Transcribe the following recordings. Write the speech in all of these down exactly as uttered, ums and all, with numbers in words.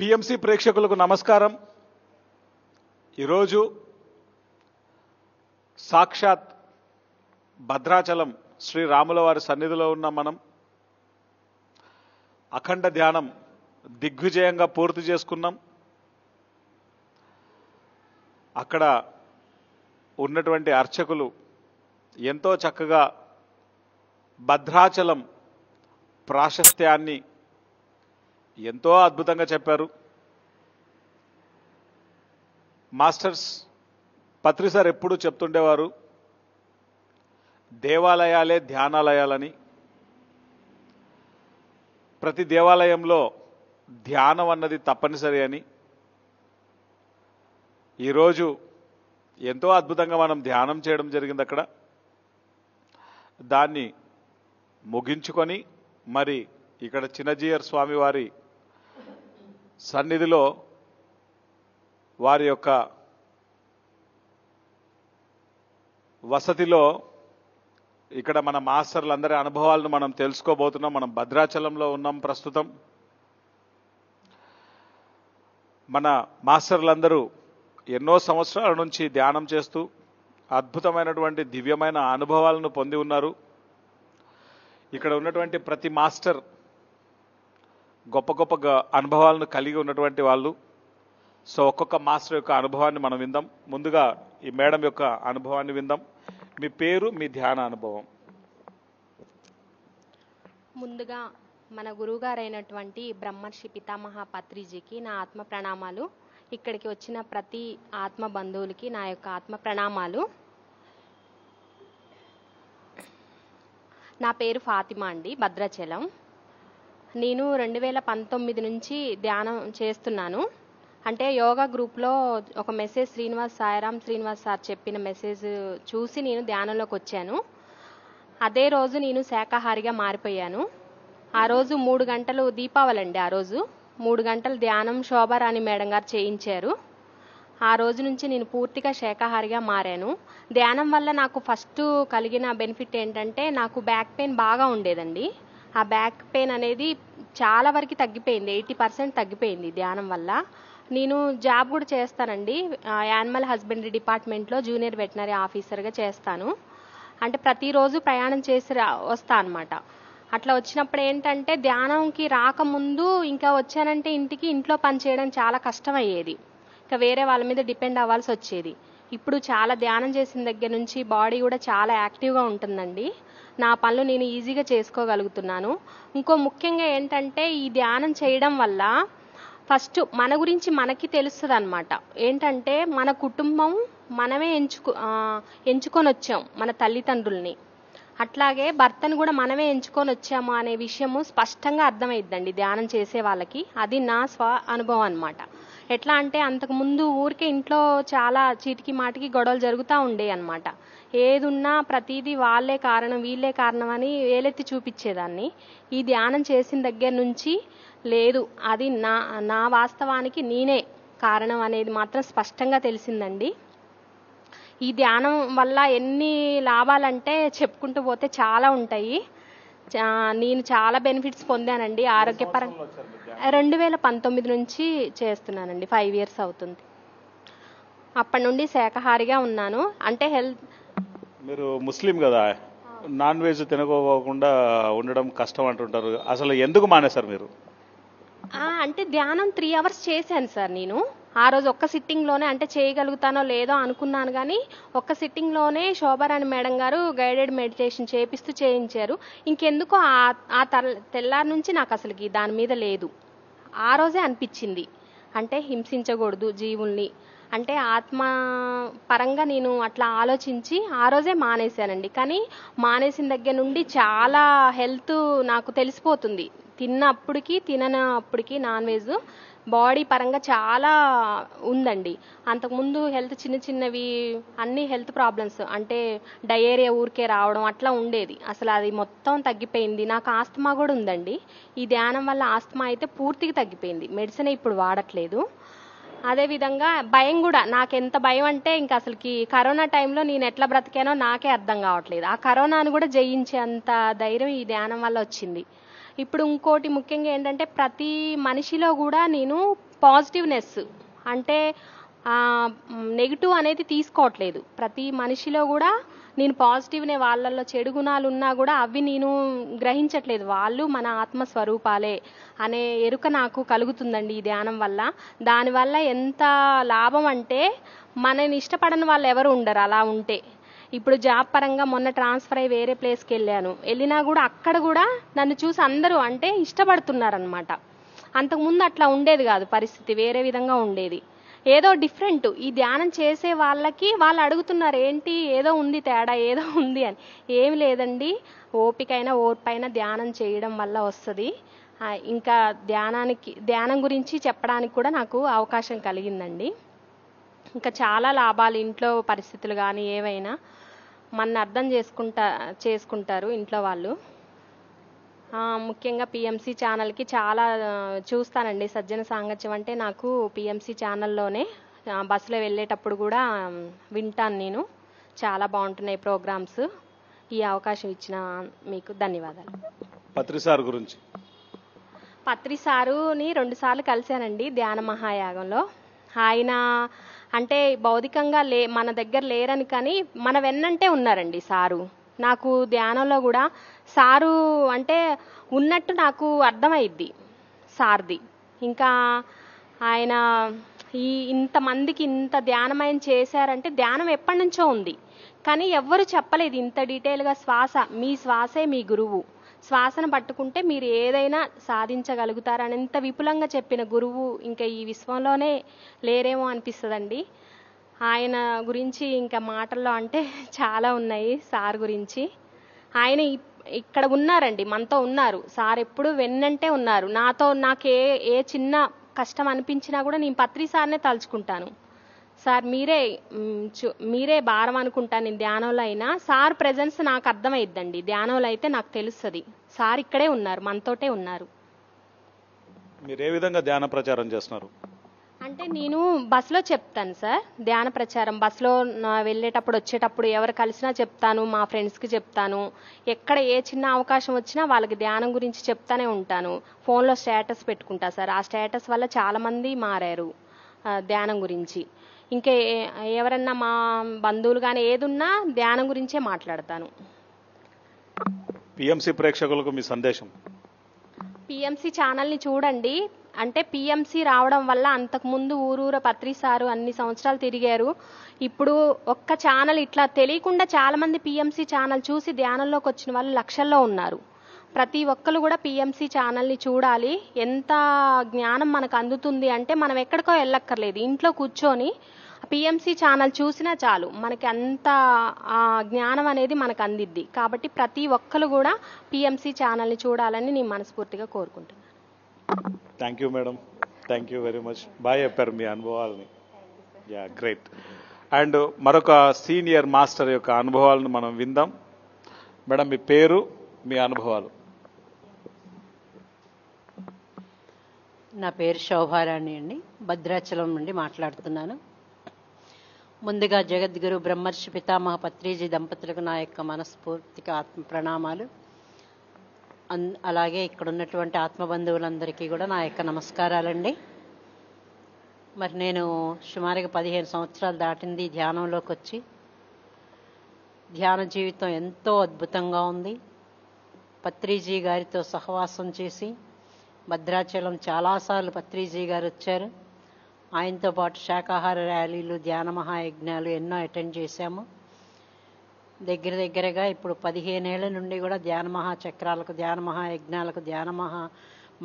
PMC प्रेक्षकुलकु नमस्कारं। इरोजु साक्षात् भद्राचलम श्री रामुलवारी सन्निधिलो उन्न मनं अखंड ध्यानं दिग्विजयंगा पूर्ति चेसुकुन्नां। अक्कड उन्नटुवंटि अर्चकुलु एंतो चक्कगा भद्राचलम प्राशस्त्यान्नि ఎంతో అద్భుతంగా చెప్పారు। మాస్టర్స్ పత్రిసార్ ఎప్పుడు చెప్తుండేవారు దేవాలయాలే ధ్యానాలయాలని। ప్రతి దేవాలయంలో ధ్యానం అన్నది తప్పనిసరి అని ఈ రోజు ఎంతో అద్భుతంగా మనం ధ్యానం చేయడం జరిగింది అక్కడ। దాన్ని ముగించుకొని మరి ఇక్కడ చిన్నజీయర్ స్వామి వారి సన్నిధిలో వారి యొక్క వసతిలో ఇక్కడ మన మాస్టర్లందరి అనుభవాలను మనం తెలుసుకోబోతున్నాం। మనం భద్రాచలంలో ఉన్నాం ప్రస్తుతం। మన మాస్టర్లందరూ ఎన్నో సంవత్సరాల నుంచి ధ్యానం చేస్తూ అద్భుతమైనటువంటి దివ్యమైన అనుభవాలను పొంది ఉన్నారు। ఇక్కడ ఉన్నటువంటి ప్రతి మాస్టర్ గొప్ప గొప్ప అనుభవాలను కలిగి ఉన్నటువంటి వాళ్ళు। సో ఒక్కొక్క మాస్టర్ యొక్క అనుభవాన్ని మనం విందాం। ముందుగా ఈ మేడం యొక్క అనుభవాన్ని విందాం। మీ పేరు, మీ ధ్యాన అనుభవం? ముందుగా మన గురువుగారైనటువంటి బ్రహ్మర్షి పితామహ పత్రిజీకి నా ఆత్మ ప్రణామాలు, ఇక్కడికి వచ్చిన ప్రతి ఆత్మ బంధువులకి నా యొక్క ఆత్మ ప్రణామాలు। నా పేరు ఫాతిమా అండి, భద్రాచలం। నేను రెండు వేల పంతొమ్మిది నుంచి ధ్యానం చేస్తున్నాను। అంటే యోగా గ్రూప్లో ఒక మెసేజ్ శ్రీనివాస్ సాయిరామ్ శ్రీనివాస్ సార్ చెప్పిన మెసేజ్ చూసి నేను ధ్యానంలోకి వచ్చాను। అదే రోజు నేను శాకాహారిగా మారిపోయాను। ఆ రోజు మూడు గంటలు దీపావళి అండి, ఆ రోజు మూడు గంటలు ధ్యానం శోభారాణి మేడం గారు చేయించారు। ఆ రోజు నుంచి నేను పూర్తిగా శాకాహారిగా మారాను। ధ్యానం వల్ల నాకు ఫస్ట్ కలిగిన బెనిఫిట్ ఏంటంటే నాకు బ్యాక్ పెయిన్ బాగా ఉండేదండి। ఆ బ్యాక్ పెయిన్ అనేది చాలా వరకు తగ్గిపోయింది, ఎయిటీ పర్సెంట్ తగ్గిపోయింది ధ్యానం వల్ల। నేను జాబ్ కూడా చేస్తానండి, యానిమల్ హస్బెండరీ డిపార్ట్మెంట్లో జూనియర్ వెటనరీ ఆఫీసర్గా చేస్తాను। అంటే ప్రతిరోజు ప్రయాణం చేసి వస్తా అనమాట। అట్లా వచ్చినప్పుడు ఏంటంటే ధ్యానంకి రాకముందు ఇంకా వచ్చానంటే ఇంటికి ఇంట్లో పనిచేయడం చాలా కష్టమయ్యేది, ఇంకా వేరే వాళ్ళ మీద డిపెండ్ అవ్వాల్సి వచ్చేది। ఇప్పుడు చాలా ధ్యానం చేసిన దగ్గర నుంచి బాడీ కూడా చాలా యాక్టివ్గా ఉంటుందండి, నా పనులు నేను ఈజీగా చేసుకోగలుగుతున్నాను। ఇంకో ముఖ్యంగా ఏంటంటే ఈ ధ్యానం చేయడం వల్ల ఫస్ట్ మన గురించి మనకి తెలుస్తుంది అనమాట। ఏంటంటే మన కుటుంబం మనమే ఎంచుకు ఎంచుకొని వచ్చాం, మన తల్లిదండ్రుల్ని, అట్లాగే భర్తను కూడా మనమే ఎంచుకొని వచ్చాము అనే విషయము స్పష్టంగా అర్థమైద్దండి ధ్యానం చేసే వాళ్ళకి। అది నా స్వ అనుభవం అనమాట। ఎట్లా అంటే అంతకుముందు ఊరికే ఇంట్లో చాలా చీటికి మాటికి గొడవలు జరుగుతూ ఉండేవి అనమాట। ఏదున్నా ప్రతిదీ వాళ్ళే కారణం వీళ్ళే కారణం అని వేలెత్తి చూపించేదాన్ని। ఈ ధ్యానం చేసిన దగ్గర నుంచి లేదు, అది నా నా వాస్తవానికి నేనే కారణం అనేది మాత్రం స్పష్టంగా తెలిసిందండి। ఈ ధ్యానం వల్ల ఎన్ని లాభాలంటే చెప్పుకుంటూ పోతే చాలా ఉంటాయి। నేను చాలా బెనిఫిట్స్ పొందానండి ఆరోగ్యపరంగా। రెండు వేల పంతొమ్మిది నుంచి చేస్తున్నానండి, ఫైవ్ ఇయర్స్ అవుతుంది, అప్పటి నుండి శాకాహారిగా ఉన్నాను। అంటే హెల్త్, మీరు ముస్లిం కదా, నాన్ వెజ్ తినకోకుండా ఉండడం కష్టం అంటుంటారు, అసలు ఎందుకు మానేశారు మీరు? అంటే ధ్యానం త్రీ అవర్స్ చేశాను సార్ నేను ఆ రోజు ఒక్క సిట్టింగ్లోనే, అంటే చేయగలుగుతానో లేదో అనుకున్నాను కానీ ఒక్క సిట్టింగ్లోనే శోభారాణి మేడం గారు గైడెడ్ మెడిటేషన్ చేపిస్తూ చేయించారు। ఇంకెందుకో ఆ తెల్లారి నుంచి నాకు అసలుకి దాని మీద లేదు, ఆ రోజే అనిపించింది। అంటే హింసించకూడదు జీవుల్ని, అంటే ఆత్మ పరంగా నేను అట్లా ఆలోచించి ఆ రోజే మానేశానండి। కానీ మానేసిన దగ్గర నుండి చాలా హెల్త్ నాకు తెలిసిపోతుంది, తిన్నప్పటికీ తిననప్పటికీ నాన్ వెజ్ బాడీ పరంగా చాలా ఉందండి। అంతకుముందు హెల్త్ చిన్న చిన్నవి అన్ని హెల్త్ ప్రాబ్లమ్స్, అంటే డయేరియా ఊరికే రావడం అట్లా ఉండేది, అసలు అది మొత్తం తగ్గిపోయింది। నాకు ఆస్తమా కూడా ఉందండి, ఈ ధ్యానం వల్ల ఆస్తమా అయితే పూర్తిగా తగ్గిపోయింది, మెడిసిన్ ఇప్పుడు వాడట్లేదు। అదేవిధంగా భయం కూడా, నాకు ఎంత భయం అంటే ఇంకా అసలుకి కరోనా టైంలో నేను ఎట్లా బ్రతికానో నాకే అర్థం కావట్లేదు, ఆ కరోనాను కూడా జయించేంత ధైర్యం ఈ ధ్యానం వల్ల వచ్చింది। ఇప్పుడు ఇంకోటి ముఖ్యంగా ఏంటంటే ప్రతి మనిషిలో కూడా నేను పాజిటివ్నెస్ అంటే నెగటివ్ అనేది తీసుకోవట్లేదు. ప్రతి మనిషిలో కూడా నేను పాజిటివ్నే, వాళ్ళల్లో చెడు గుణాలు ఉన్నా కూడా అవి నేను గ్రహించట్లేదు. వాళ్ళు మన ఆత్మస్వరూపాలే అనే ఎరుక నాకు కలుగుతుందండి ఈ ధ్యానం వల్ల. దానివల్ల ఎంత లాభం అంటే మనని ఇష్టపడని వాళ్ళు ఎవరు ఉండరు. అలా ఉంటే ఇప్పుడు జాబ్ పరంగా మొన్న ట్రాన్స్ఫర్ అయ్యి వేరే ప్లేస్కి వెళ్ళాను. వెళ్ళినా కూడా అక్కడ కూడా నన్ను చూసి అందరూ అంటే ఇష్టపడుతున్నారనమాట. అంతకుముందు అట్లా ఉండేది కాదు, పరిస్థితి వేరే విధంగా ఉండేది, ఏదో డిఫరెంట్. ఈ ధ్యానం చేసే వాళ్ళకి వాళ్ళు అడుగుతున్నారు ఏంటి ఏదో ఉంది తేడా ఏదో ఉంది అని. ఏమి లేదండి, ఓపికైనా ఓర్పైనా ధ్యానం చేయడం వల్ల వస్తుంది. ఇంకా ధ్యానానికి ధ్యానం గురించి చెప్పడానికి కూడా నాకు అవకాశం కలిగిందండి. ఇంకా చాలా లాభాలు, ఇంట్లో పరిస్థితులు కానీ ఏవైనా మన అర్థం చేసుకుంటా చేసుకుంటారు ఇంట్లో వాళ్ళు. ముఖ్యంగా పిఎంసీ ఛానల్కి చాలా చూస్తానండి. సజ్జన సాంగత్యం అంటే నాకు పిఎంసీ ఛానల్లోనే బస్సులో వెళ్ళేటప్పుడు కూడా వింటాను నేను. చాలా బాగుంటున్నాయి ప్రోగ్రామ్స్. ఈ అవకాశం ఇచ్చిన మీకు ధన్యవాదాలు. పత్రిసారు గురించి, పత్రిసారుని రెండుసార్లు కలిశానండి ధ్యాన మహాయాగంలో. ఆయన అంటే భౌతికంగా లే మన దగ్గర లేరని కానీ మన వెన్నంటే ఉన్నారండి సారు. నాకు ధ్యానంలో కూడా సారు అంటే ఉన్నట్టు నాకు అర్థమైద్ది సార్ది. ఇంకా ఆయన ఈ ఇంతమందికి ఇంత ధ్యానం ఆయన చేశారంటే ధ్యానం ఎప్పటి నుంచో ఉంది కానీ ఎవ్వరు చెప్పలేదు ఇంత డీటెయిల్గా. శ్వాస, మీ శ్వాసే మీ గురువు, శ్వాసను పట్టుకుంటే మీరు ఏదైనా సాధించగలుగుతారని ఇంత విపులంగా చెప్పిన గురువు ఇంకా ఈ విశ్వంలోనే లేరేమో అనిపిస్తుందండి. ఆయన గురించి ఇంకా మాటల్లో అంటే చాలా ఉన్నాయి సార్ గురించి. ఆయన ఇక్కడ ఉన్నారండి, మనతో ఉన్నారు సార్, ఎప్పుడు వెన్నంటే ఉన్నారు. నాతో నాకు ఏ ఏ చిన్న కష్టం అనిపించినా కూడా నేను పత్రి సార్నే తలుచుకుంటాను. సార్ మీరే మీరే భారం అనుకుంటాను నేను ధ్యానంలో అయినా. సార్ ప్రెజెన్స్ నాకు అర్థమైద్దండి ధ్యానంలో అయితే, నాకు తెలుస్తుంది సార్ ఇక్కడే ఉన్నారు, మనతోటే ఉన్నారు. మీరు ఏ విధంగా ధ్యాన ప్రచారం చేస్తున్నారు అంటే నేను బస్సులో చెప్తాను సార్ ధ్యాన ప్రచారం. బస్సులో వెళ్ళేటప్పుడు వచ్చేటప్పుడు ఎవరు కలిసినా చెప్తాను, మా ఫ్రెండ్స్కి చెప్తాను, ఎక్కడ ఏ చిన్న అవకాశం వచ్చినా వాళ్ళకి ధ్యానం గురించి చెప్తానే ఉంటాను. ఫోన్లో స్టేటస్ పెట్టుకుంటా సార్, ఆ స్టేటస్ వల్ల చాలామంది మారారు ధ్యానం గురించి. ఇంకా ఎవరన్నా మా బంధువులు కానీ ఏదున్నా ధ్యానం గురించే మాట్లాడతాను. పిఎంసీ ప్రేక్షకులకు మీ సందేశం? పిఎంసీ ఛానల్ని చూడండి. అంటే పిఎంసీ రావడం వల్ల అంతకుముందు ఊరూర పత్రిసారు అన్ని సంవత్సరాలు తిరిగారు. ఇప్పుడు ఒక్క ఛానల్ ఇట్లా తెలియకుండా చాలామంది పిఎంసీ ఛానల్ చూసి ధ్యానంలోకి వచ్చిన వాళ్ళు లక్షల్లో ఉన్నారు. ప్రతి ఒక్కరు కూడా పిఎంసీ ఛానల్ని చూడాలి. ఎంత జ్ఞానం మనకు అందుతుంది అంటే మనం ఎక్కడికో వెళ్ళక్కర్లేదు, ఇంట్లో కూర్చొని పిఎంసీ ఛానల్ చూసినా చాలు మనకి అంత జ్ఞానం అనేది మనకు అందిద్ది. కాబట్టి ప్రతి ఒక్కరు కూడా పిఎంసీ ఛానల్ని చూడాలని నేను మనస్ఫూర్తిగా కోరుకుంటున్నాను. Thank you madam, thank you very much. బాగా చెప్పారు మీ అనుభవాలని, యా గ్రేట్. అండ్ మరొక సీనియర్ మాస్టర్ యొక్క అనుభవాలను మనం విందాం. మేడం మీ పేరు, మీ అనుభవాలు? నా పేరు శోభారాణి అండి, భద్రాచలం నుండి మాట్లాడుతున్నాను. ముందుగా జగద్గురు బ్రహ్మర్షి పితామహ పత్రిజీ దంపతులకు నా యొక్క మనస్ఫూర్తిగా ఆత్మ ప్రణామాలు. అలాగే ఇక్కడ ఉన్నటువంటి ఆత్మబంధువులందరికీ కూడా నా యొక్క నమస్కారాలండి. మరి నేను సుమారుగా పదిహేను సంవత్సరాలు దాటింది ధ్యానంలోకి వచ్చి. ధ్యాన జీవితం ఎంతో అద్భుతంగా ఉంది. పత్రిజీ గారితో సహవాసం చేసి భద్రాచలం చాలాసార్లు పత్రిజీ గారు వచ్చారు. ఆయనతో పాటు శాకాహార ర్యాలీలు, ధ్యాన మహాయజ్ఞాలు ఎన్నో అటెండ్ చేశాము. దగ్గర దగ్గరగా ఇప్పుడు పదిహేనేళ్ల నుండి కూడా ధ్యాన మహా చక్రాలకు, ధ్యాన మహాయజ్ఞాలకు, ధ్యాన మహా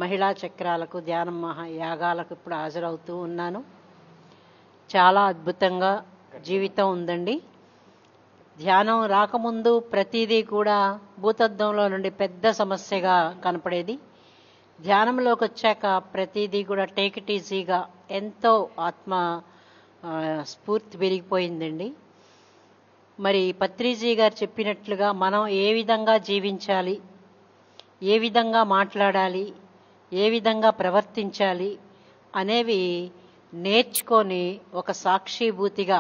మహిళా చక్రాలకు, ధ్యాన మహా యాగాలకు ఇప్పుడు హాజరవుతూ ఉన్నాను. చాలా అద్భుతంగా జీవితం ఉందండి. ధ్యానం రాకముందు ప్రతిదీ కూడా భూతద్దంలో నుండి పెద్ద సమస్యగా కనపడేది. ధ్యానంలోకి వచ్చాక ప్రతిదీ కూడా టేక్ ఇట్ ఈజీగా ఎంతో ఆత్మ స్ఫూర్తి పెరిగిపోయిందండి. మరి పత్రిజీ గారు చెప్పినట్లుగా మనం ఏ విధంగా జీవించాలి, ఏ విధంగా మాట్లాడాలి, ఏ విధంగా ప్రవర్తించాలి అనేవి నేర్చుకొని ఒక సాక్షిభూతిగా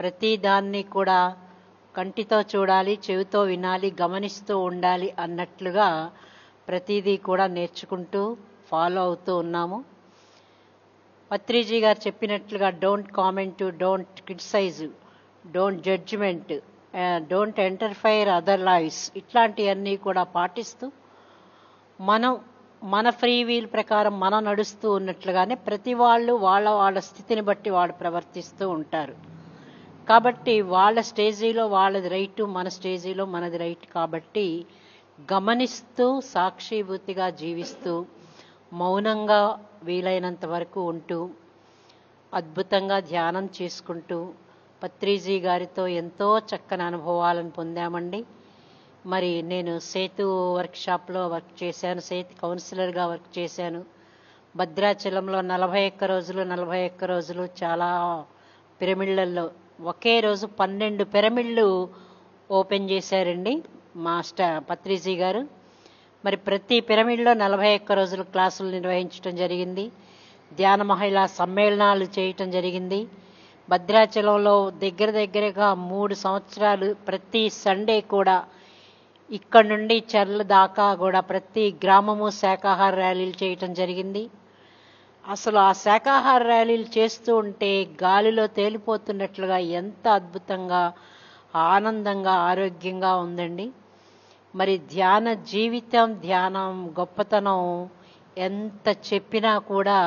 ప్రతిదాన్ని కూడా కంటితో చూడాలి, చెవితో వినాలి, గమనిస్తూ ఉండాలి అన్నట్లుగా ప్రతిదీ కూడా నేర్చుకుంటూ ఫాలో అవుతూ ఉన్నాము. పత్రిజీ గారు చెప్పినట్లుగా don't comment, don't criticise, don't judgement, don't interfere other lifes, ఇట్లాంటివన్నీ కూడా పాటిస్తూ మనం మన ఫ్రీ వీల్ ప్రకారం మనం నడుస్తూ ఉన్నట్లుగానే ప్రతి వాళ్ళు వాళ్ళ వాళ్ళ స్థితిని బట్టి వాళ్ళు ప్రవర్తిస్తూ ఉంటారు. కాబట్టి వాళ్ళ స్టేజీలో వాళ్ళది రైటు, మన స్టేజీలో మనది రైట్. కాబట్టి గమనిస్తూ సాక్షిభూతిగా జీవిస్తూ మౌనంగా వీలైనంత వరకు ఉంటూ అద్భుతంగా ధ్యానం చేసుకుంటూ పత్రిజీ గారితో ఎంతో చక్కని అనుభవాలను పొందామండి. మరి నేను సేతు వర్క్షాప్లో వర్క్ చేశాను, సేతు కౌన్సిలర్గా వర్క్ చేశాను. భద్రాచలంలో నలభై ఒక్క రోజులు నలభై ఒక్క రోజులు చాలా పిరమిడ్లలో ఒకే రోజు పన్నెండు పిరమిడ్లు ఓపెన్ చేశారండి మాస్టర్ పత్రిజీ గారు. మరి ప్రతి పిరమిడ్లో నలభై ఒక్క రోజులు క్లాసులు నిర్వహించడం జరిగింది. ధ్యాన మహిళా సమ్మేళనాలు చేయటం జరిగింది. భద్రాచలంలో దగ్గర దగ్గరగా మూడు సంవత్సరాలు ప్రతి సండే కూడా ఇక్కడ నుండి చర్ల దాకా కూడా ప్రతి గ్రామము శాఖాహార ర్యాలీలు చేయటం జరిగింది. అసలు ఆ శాఖాహార ర్యాలీలు చేస్తూ ఉంటే గాలిలో తేలిపోతున్నట్లుగా ఎంత అద్భుతంగా ఆనందంగా ఆరోగ్యంగా ఉందండి. మరి ధ్యాన జీవితం, ధ్యానం గొప్పతనం ఎంత చెప్పినా కూడా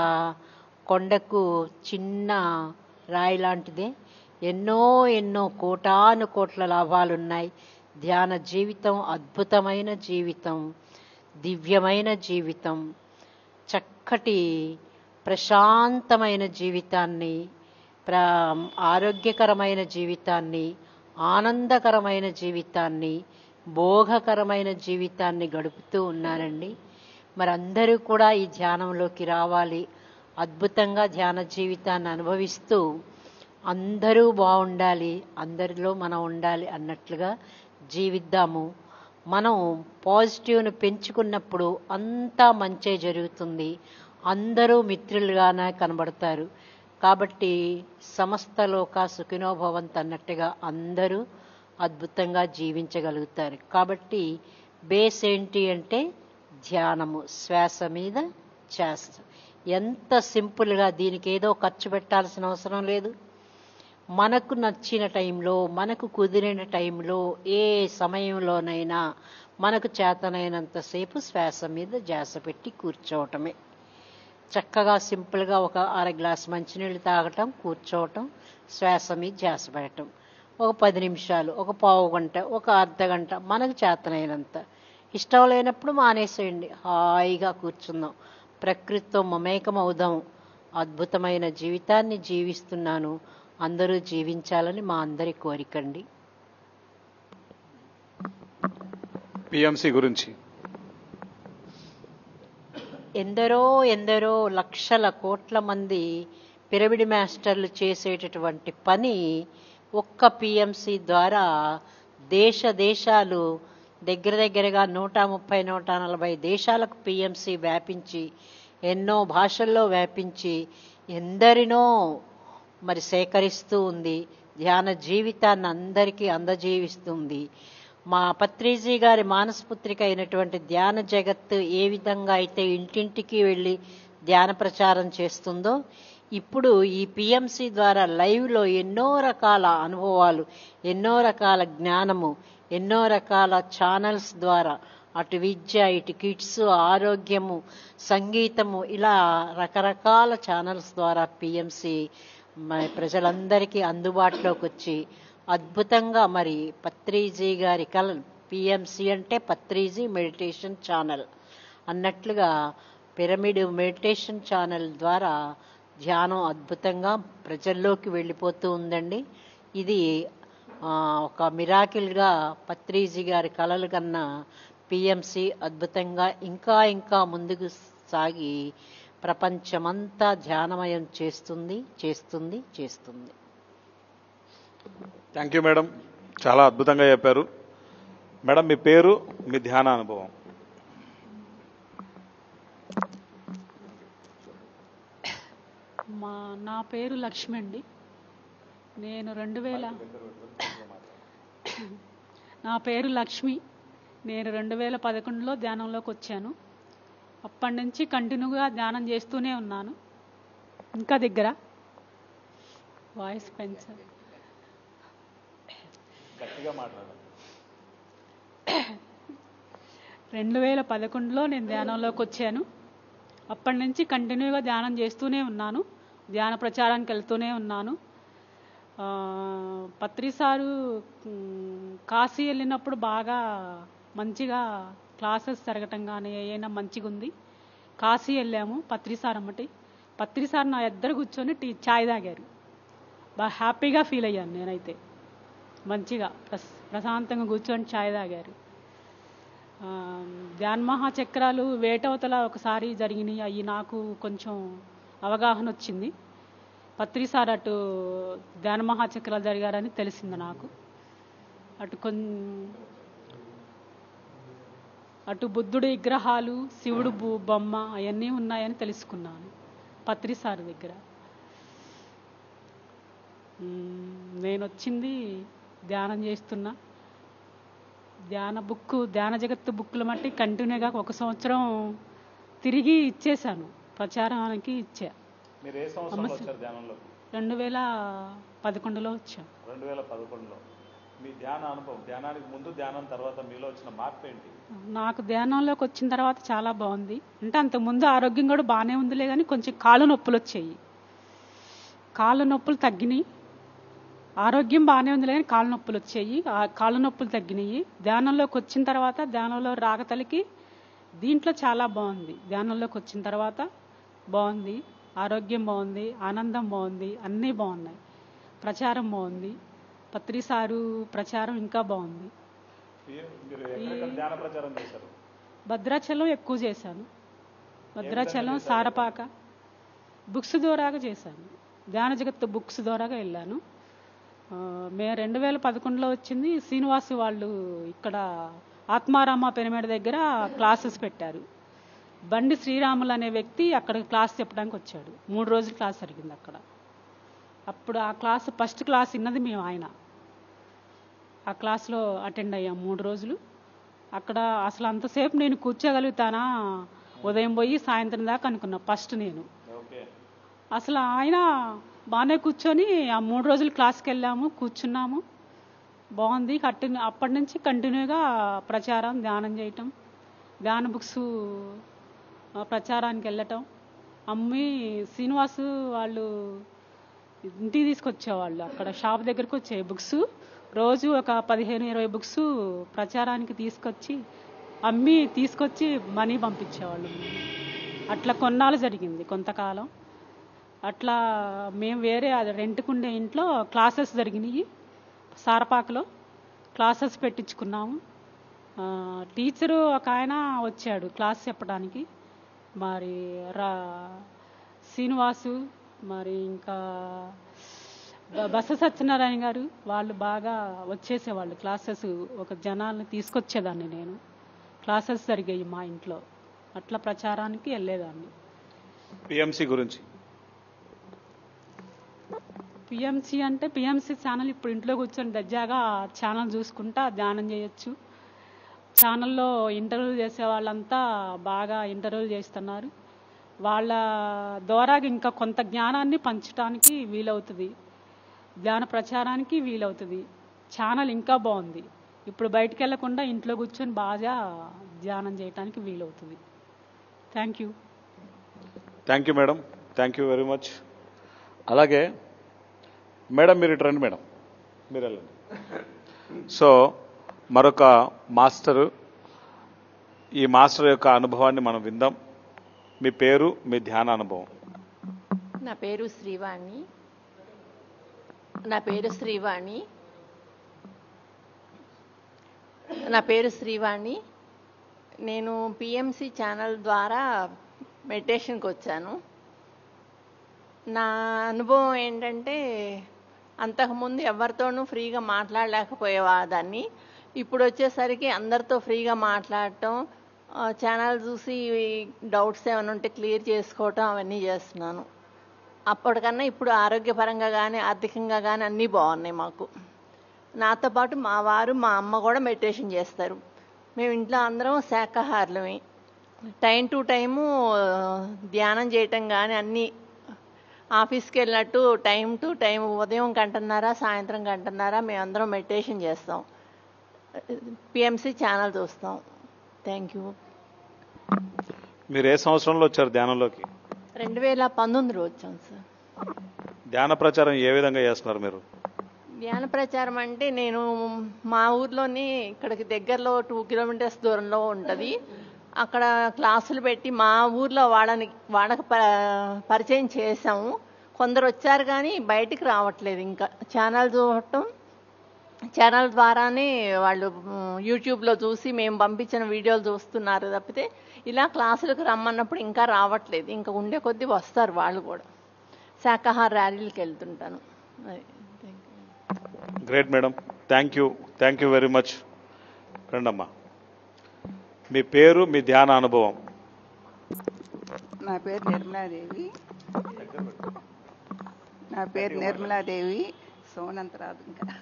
కొండకు చిన్న రాయి లాంటిదే. ఎన్నో ఎన్నో కోటాను కోట్ల లాభాలున్నాయి. ధ్యాన జీవితం అద్భుతమైన జీవితం, దివ్యమైన జీవితం, చక్కటి ప్రశాంతమైన జీవితాన్ని, ప్రా ఆరోగ్యకరమైన జీవితాన్ని, ఆనందకరమైన జీవితాన్ని, భోగకరమైన జీవితాన్ని గడుపుతూ ఉన్నారండి. మరి అందరూ కూడా ఈ ధ్యానంలోకి రావాలి. అద్భుతంగా ధ్యాన జీవితాన్ని అనుభవిస్తూ అందరూ బాగుండాలి, అందరిలో మనం ఉండాలి అన్నట్లుగా జీవిద్దాము. మనం పాజిటివ్ను పెంచుకున్నప్పుడు అంతా మంచే జరుగుతుంది. అందరూ మిత్రులుగానే కనబడతారు. కాబట్టి సమస్త లోక సుఖినో భవంతు అన్నట్టుగా అందరూ అద్భుతంగా జీవించగలుగుతారు. కాబట్టి బేస్ ఏంటి అంటే ధ్యానము, శ్వాస మీద ధ్యాస. ఎంత సింపుల్గా, దీనికి ఏదో ఖర్చు పెట్టాల్సిన అవసరం లేదు. మనకు నచ్చిన టైంలో, మనకు కుదిరిన టైంలో, ఏ సమయంలోనైనా మనకు చేతనైనంతసేపు శ్వాస మీద ధ్యాస పెట్టి కూర్చోవటమే. చక్కగా సింపుల్గా ఒక అర గ్లాస్ మంచినీళ్ళు తాగటం, కూర్చోవటం, శ్వాస మీద ధ్యాస పెట్టడం, ఒక పది నిమిషాలు, ఒక పావు గంట, ఒక అర్ధ గంట, మనకు చేతనైనంత. ఇష్టం లేనప్పుడు మానేసేయండి, హాయిగా కూర్చుందాం, ప్రకృతితో మమేకం అవుదాం. అద్భుతమైన జీవితాన్ని జీవిస్తున్నాను, అందరూ జీవించాలని మా అందరి కోరికండి. పిఎంసి గురించి ఎందరో ఎందరో లక్షల కోట్ల మంది పిరమిడ్ మాస్టర్లు చేసేటటువంటి పని ఒక్క పిఎంసి ద్వారా దేశ దేశాలు దగ్గర దగ్గరగా నూట ముప్పై నూట నలభై దేశాలకు పిఎంసి వ్యాపించి, ఎన్నో భాషల్లో వ్యాపించి, ఎందరినో మరి సేకరిస్తూ ఉంది. ధ్యాన జీవితాన్ని అందరికీ అందజీవిస్తుంది. మా పత్రిజీ గారి మానసపుత్రిక అయినటువంటి ధ్యాన జగత్తు ఏ విధంగా అయితే ఇంటింటికి వెళ్ళి ధ్యాన ప్రచారం చేస్తుందో, ఇప్పుడు ఈ పిఎంసి ద్వారా లైవ్లో ఎన్నో రకాల అనుభవాలు, ఎన్నో రకాల జ్ఞానము, ఎన్నో రకాల ఛానల్స్ ద్వారా అటు విద్య, ఇటు కిడ్స్, ఆరోగ్యము, సంగీతము, ఇలా రకరకాల ఛానల్స్ ద్వారా పిఎంసి మరి ప్రజలందరికీ అందుబాటులోకి వచ్చి అద్భుతంగా మరి పత్రిజీ గారి కళ పిఎంసి అంటే పత్రిజీ మెడిటేషన్ ఛానల్ అన్నట్లుగా పిరమిడ్ మెడిటేషన్ ఛానల్ ద్వారా ధ్యానం అద్భుతంగా ప్రజల్లోకి వెళ్ళిపోతూ ఉందండి. ఇది ఒక మిరాకిల్గా పత్రిజీ గారి కళలు కన్నా పిఎంసి అద్భుతంగా ఇంకా ఇంకా ముందుకు సాగి ప్రపంచమంతా ధ్యానమయం చేస్తుంది చేస్తుంది చేస్తుంది. థ్యాంక్ యూ మేడం, చాలా అద్భుతంగా చెప్పారు. మేడం మీ పేరు, మీ ధ్యాన అనుభవం? మా నా పేరు లక్ష్మి అండి. నేను రెండు వేల నా పేరు లక్ష్మి నేను రెండు వేల పదకొండులో ధ్యానంలోకి వచ్చాను. అప్పటి నుంచి కంటిన్యూగా ధ్యానం చేస్తూనే ఉన్నాను. ఇంకా దగ్గర వాయిస్ పెంచారు. రెండు వేల పదకొండులో నేను ధ్యానంలోకి వచ్చాను. అప్పటి నుంచి కంటిన్యూగా ధ్యానం చేస్తూనే ఉన్నాను. ధ్యాన ప్రచారానికి వెళ్తూనే ఉన్నాను. పత్రిసారు కాశీ వెళ్ళినప్పుడు బాగా మంచిగా క్లాసెస్ జరగటం కానీ ఏమైనా మంచిగా ఉంది. కాశీ వెళ్ళాము పత్రిసార్ అమ్మటి. పత్రిసార్ నా ఇద్దరు కూర్చొని టీ ఛాయ్ తాగారు. బాగా హ్యాపీగా ఫీల్ అయ్యాను నేనైతే. మంచిగా ప్రశ్ ప్రశాంతంగా కూర్చొని ఛాయ్ తాగారు. ధ్యాన మహాచక్రాలు వేటవతల ఒకసారి జరిగినాయి. అవి నాకు కొంచెం అవగాహన వచ్చింది. పత్రిసార్ అటు ధ్యాన మహాచక్రాలు జరిగారని తెలిసింది నాకు. అటు కొన్ అటు బుద్ధుడి విగ్రహాలు, శివుడు బొమ్మ అవన్నీ ఉన్నాయని తెలుసుకున్నాను పత్రిసార్ దగ్గర. నేను వచ్చింది ధ్యానం చేస్తున్నా. ధ్యాన బుక్, ధ్యాన జగత్తు బుక్లు మట్టి కంటిన్యూగా ఒక సంవత్సరం తిరిగి ఇచ్చేసాను, ప్రచారానికి ఇచ్చా. రెండు వేల పదకొండులో వచ్చాం. రెండు వేల పదకొండులో మీ ధ్యాన అనుభవం, ధ్యానానికి ముందు, ధ్యానం తర్వాత మీలో వచ్చిన మార్పు ఏంటి? నాకు ధ్యానంలోకి వచ్చిన తర్వాత చాలా బాగుంది. అంటే అంతకుముందు ఆరోగ్యం కూడా బాగానే ఉందిలే, కానీ కొంచెం కాళ్ళ నొప్పులు వచ్చాయి. కాళ్ళ నొప్పులు తగ్గినాయి. ఆరోగ్యం బాగానే ఉందిలే, కానీ కాళ్ళ నొప్పులు వచ్చాయి. ఆ కాళ్ళ నొప్పులు తగ్గినాయి ధ్యానంలోకి వచ్చిన తర్వాత. ధ్యానంలో రాగతలికి దీంట్లో చాలా బాగుంది. ధ్యానంలోకి వచ్చిన తర్వాత బాగుంది, ఆరోగ్యం బాగుంది, ఆనందం బాగుంది, అన్నీ బాగున్నాయి. ప్రచారం బాగుంది, పత్రిసారు ప్రచారం ఇంకా బాగుంది. భద్రాచలం ఎక్కువ చేశాను. భద్రాచలం, సారపాక బుక్స్ ద్వారాగా చేశాను. ధ్యాన జగత్తు బుక్స్ ద్వారాగా వెళ్ళాను. మేము రెండు వేల పదకొండులో వచ్చింది. శ్రీనివాసు వాళ్ళు ఇక్కడ ఆత్మారామ పెనమేడ దగ్గర క్లాసెస్ పెట్టారు. బండి శ్రీరాములు అనే వ్యక్తి అక్కడ క్లాస్ చెప్పడానికి వచ్చాడు. మూడు రోజులు క్లాస్ జరిగింది అక్కడ. అప్పుడు ఆ క్లాస్ ఫస్ట్ క్లాస్ విన్నది మేము. ఆయన ఆ క్లాస్లో అటెండ్ అయ్యాం మూడు రోజులు. అక్కడ అసలు అంతసేపు నేను కూర్చోగలుగుతానా ఉదయం పోయి సాయంత్రం దాకా అనుకున్నా ఫస్ట్ నేను. అసలు ఆయన బాగానే కూర్చొని ఆ మూడు రోజులు క్లాస్కి వెళ్ళాము, కూర్చున్నాము, బాగుంది. కంటిన్యూ అప్పటి నుంచి కంటిన్యూగా ప్రచారం, ధ్యానం చేయటం, ధ్యాన బుక్స్ ప్రచారానికి వెళ్ళటం. అమ్మి శ్రీనివాసు వాళ్ళు ఇంటికి తీసుకొచ్చేవాళ్ళు. అక్కడ షాప్ దగ్గరకు వచ్చే బుక్స్ రోజు ఒక పదిహేను ఇరవై బుక్స్ ప్రచారానికి తీసుకొచ్చి అమ్మి తీసుకొచ్చి మనీ పంపించేవాళ్ళు. అట్లా కొన్నాళ్ళు జరిగింది, కొంతకాలం అట్లా. మేము వేరే అది రెంట్కుండే ఇంట్లో క్లాసెస్ జరిగినాయి. సారపాకలో క్లాసెస్ పెట్టించుకున్నాము. టీచరు ఒక ఆయన వచ్చాడు క్లాస్ చెప్పడానికి. మరి రా శ్రీనివాసు, మరి ఇంకా బస సత్యనారాయణ గారు వాళ్ళు బాగా వచ్చేసేవాళ్ళు క్లాసెస్. ఒక జనాలను తీసుకొచ్చేదాన్ని నేను. క్లాసెస్ జరిగాయి మా ఇంట్లో. అట్లా ప్రచారానికి వెళ్ళేదాన్ని. పిఎంసి గురించి, పిఎంసి అంటే పిఎంసి ఛానల్ ఇప్పుడు ఇంట్లో కూర్చొని దర్జాగా ఛానల్ చూసుకుంటా ధ్యానం చేయొచ్చు. ఛానల్లో ఇంటర్వ్యూలు చేసే వాళ్ళంతా బాగా ఇంటర్వ్యూలు చేస్తున్నారు. వాళ్ళ ద్వారా ఇంకా కొంత జ్ఞానాన్ని పంచడానికి వీలవుతుంది, ధ్యాన ప్రచారానికి వీలవుతుంది. ఛానల్ ఇంకా బాగుంది. ఇప్పుడు బయటికి వెళ్లకుండా ఇంట్లో కూర్చొని బాగా ధ్యానం చేయడానికి వీలవుతుంది. Thank you. Thank you madam, thank you very much. అలాగే మేడం మీరు ఇటు రండి మేడం, మీరు వెళ్ళండి. సో మరొక మాస్టరు, ఈ మాస్టర్ యొక్క అనుభవాన్ని మనం విందాం. మీ పేరు, మీ ధ్యాన అనుభవం. నా పేరు శ్రీవాణి. నా పేరు శ్రీవాణి నా పేరు శ్రీవాణి నేను పిఎంసి ఛానల్ ద్వారా మెడిటేషన్కి వచ్చాను. నా అనుభవం ఏంటంటే, అంతకుముందు ఎవరితోనూ ఫ్రీగా మాట్లాడలేకపోయేవాదాన్ని. ఇప్పుడు వచ్చేసరికి అందరితో ఫ్రీగా మాట్లాడటం, ఛానల్ చూసి డౌట్స్ ఏమైనా ఉంటే క్లియర్ చేసుకోవటం అవన్నీ చేస్తున్నాను. అప్పటికన్నా ఇప్పుడు ఆరోగ్యపరంగా కానీ ఆర్థికంగా కానీ అన్నీ బాగున్నాయి మాకు. నాతో పాటు మా వారు, మా అమ్మ కూడా మెడిటేషన్ చేస్తారు. మేము ఇంట్లో అందరం శాఖాహారులమే. టైం టు టైము ధ్యానం చేయటం కానీ అన్నీ, ఆఫీస్కి వెళ్ళినట్టు టైం టు టైం ఉదయం గంటన్నారా సాయంత్రం గంటన్నారా మేమందరం మెడిటేషన్ చేస్తాం, పిఎంసి ఛానల్ చూస్తాం. Thank you. మీరు ఏ సంవత్సరంలో వచ్చారు ధ్యానంలోకి? రెండు వేల పంతొమ్మిదిలో వచ్చాను సార్. ధ్యాన ప్రచారం ఏ విధంగా చేస్తున్నారు మీరు? ధ్యాన ప్రచారం అంటే నేను మా ఊర్లోని ఇక్కడికి దగ్గరలో టూ కిలోమీటర్స్ దూరంలో ఉంటుంది, అక్కడ క్లాసులు పెట్టి మా ఊర్లో వాళ్ళని వాళ్ళకి ప పరిచయం చేసాము. కొందరు వచ్చారు కానీ బయటికి రావట్లేదు. ఇంకా ఛానల్ చూడటం, ఛానల్ ద్వారానే వాళ్ళు యూట్యూబ్లో చూసి మేము పంపించిన వీడియోలు చూస్తున్నారు తప్పితే ఇలా క్లాసులకు రమ్మన్నప్పుడు ఇంకా రావట్లేదు. ఇంకా ఉండే కొద్దీ వస్తారు వాళ్ళు కూడా. శాఖాహార ర్యాలీలకు వెళ్తుంటాను. Great madam, thank you, thank you very much. రండమ్మా, మీ పేరు, మీ ధ్యాన అనుభవం. నా పేరు నిర్మలాదేవి. నా పేరు నిర్మలాదేవి సోనంతరాదు. ఇంకా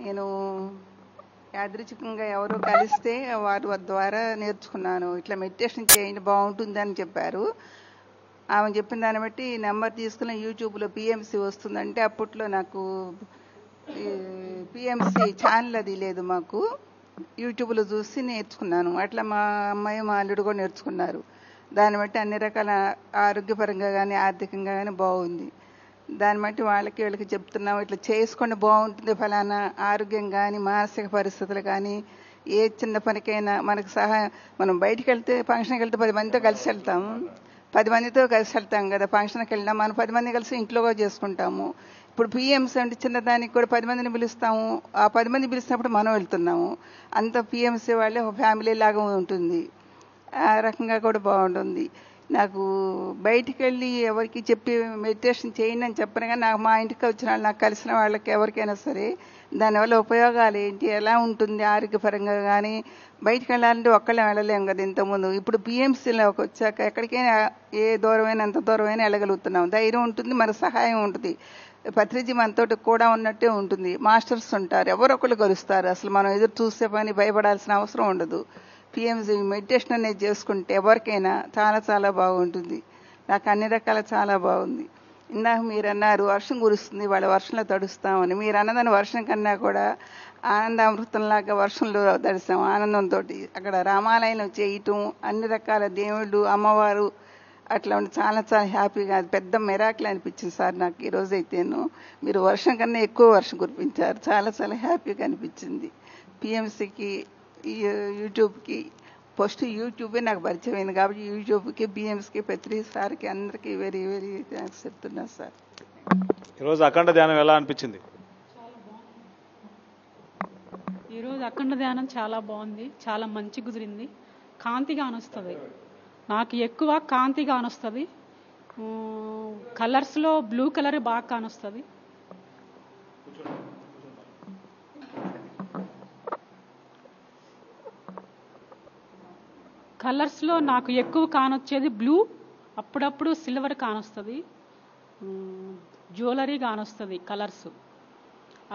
నేను యాదృచ్ఛికంగా ఎవరో కలిస్తే వారి ద్వారా నేర్చుకున్నాను. ఇట్లా మెడిటేషన్ చేయండి బాగుంటుందని చెప్పారు. ఆమె చెప్పిన దాన్ని బట్టి నెంబర్ తీసుకుని యూట్యూబ్లో పిఎంసి వస్తుందంటే, అప్పట్లో నాకు పిఎంసి ఛానల్ అది లేదు, మాకు యూట్యూబ్లో చూసి నేర్చుకున్నాను. అట్లా మా అమ్మాయి మా అల్లుడు కూడా నేర్చుకున్నారు. దాన్ని బట్టి అన్ని రకాల ఆరోగ్యపరంగా కానీ ఆర్థికంగా కానీ బాగుంది. దాన్ని బట్టి వాళ్ళకి వీళ్ళకి చెప్తున్నాం, ఇట్లా చేసుకుంటే బాగుంటుంది, ఫలానా ఆరోగ్యం కానీ మానసిక పరిస్థితులు కానీ ఏ చిన్న పనికైనా మనకు సహాయం. మనం బయటికి వెళ్తే ఫంక్షన్కి వెళ్తే పది మందితో కలిసి వెళ్తాము, పది మందితో కలిసి వెళ్తాం కదా. ఫంక్షన్కి వెళ్ళినా మనం పది మంది కలిసి ఇంట్లో కూడా చేసుకుంటాము. ఇప్పుడు పిఎంసీ అంటే చిన్నదానికి కూడా పది మందిని పిలుస్తాము, ఆ పది మంది పిలిచినప్పుడు మనం వెళ్తున్నాము. అంత పిఎంసీ వాళ్ళే ఒక ఫ్యామిలీ లాగా ఉంటుంది. ఆ రకంగా కూడా బాగుంటుంది. నాకు బయటికి వెళ్ళి ఎవరికి చెప్పి మెడిటేషన్ చేయండి అని చెప్పను, కానీ నాకు మా ఇంటికి వచ్చిన వాళ్ళు, నాకు కలిసిన వాళ్ళకి ఎవరికైనా సరే దానివల్ల ఉపయోగాలు ఏంటి, ఎలా ఉంటుంది ఆరోగ్యపరంగా కానీ. బయటికి వెళ్ళాలంటే ఒక్కళ్ళే వెళ్ళలేము కదా ఇంతకుముందు. ఇప్పుడు పిఎంసీలోకి వచ్చాక ఎక్కడికైనా ఏ దూరమైనా అంత దూరమైనా వెళ్ళగలుగుతున్నాం. ధైర్యం ఉంటుంది, మన సహాయం ఉంటుంది. పత్రిజీ మనతోటి కూడా ఉన్నట్టే ఉంటుంది. మాస్టర్స్ ఉంటారు, ఎవరొకళ్ళు కలుస్తారు. అసలు మనం ఎదురు చూసే పని భయపడాల్సిన అవసరం ఉండదు. పిఎంసీ మెడిటేషన్ అనేది చేసుకుంటే ఎవరికైనా చాలా చాలా బాగుంటుంది. నాకు అన్ని రకాల చాలా బాగుంది. ఇందాక మీరు అన్నారు వర్షం కురుస్తుంది, వాళ్ళ వర్షంలో తడుస్తామని. మీరు అన్నదాని వర్షం కన్నా కూడా ఆనందామృతంలాగా వర్షంలో తడిస్తాం ఆనందంతో. అక్కడ రామాలయంలో చేయటం, అన్ని రకాల దేవుళ్ళు, అమ్మవారు అట్లా ఉండి చాలా చాలా హ్యాపీగా, అది పెద్ద మెరాకిల్ అనిపించింది సార్ నాకు ఈరోజు అయితేను. మీరు వర్షం కన్నా ఎక్కువ వర్షం కురిపించారు, చాలా చాలా హ్యాపీగా అనిపించింది. పిఎంసీకి యూట్యూబ్కి ఫస్ట్ యూట్యూబే నాకు పరిచయం అయింది కాబట్టి యూట్యూబ్కి బిఎంస్కి ప్రతిసారికి అందరికీ వెరీ వెరీ థ్యాంక్స్ చెప్తున్నా సార్. ఈరోజు అఖండ ధ్యానం ఎలా అనిపించింది? ఈరోజు అఖండ ధ్యానం చాలా బాగుంది, చాలా మంచి కుదిరింది. కాంతిగా అనుస్తుంది, నాకు ఎక్కువ కాంతిగా అనుస్తుంది. కలర్స్లో బ్లూ కలర్ బాగా కానుస్తుంది. కలర్స్లో నాకు ఎక్కువ కానొచ్చేది బ్లూ, అప్పుడప్పుడు సిల్వర్ కానొస్తుంది, జ్యువెలరీ కానొస్తుంది కలర్స్.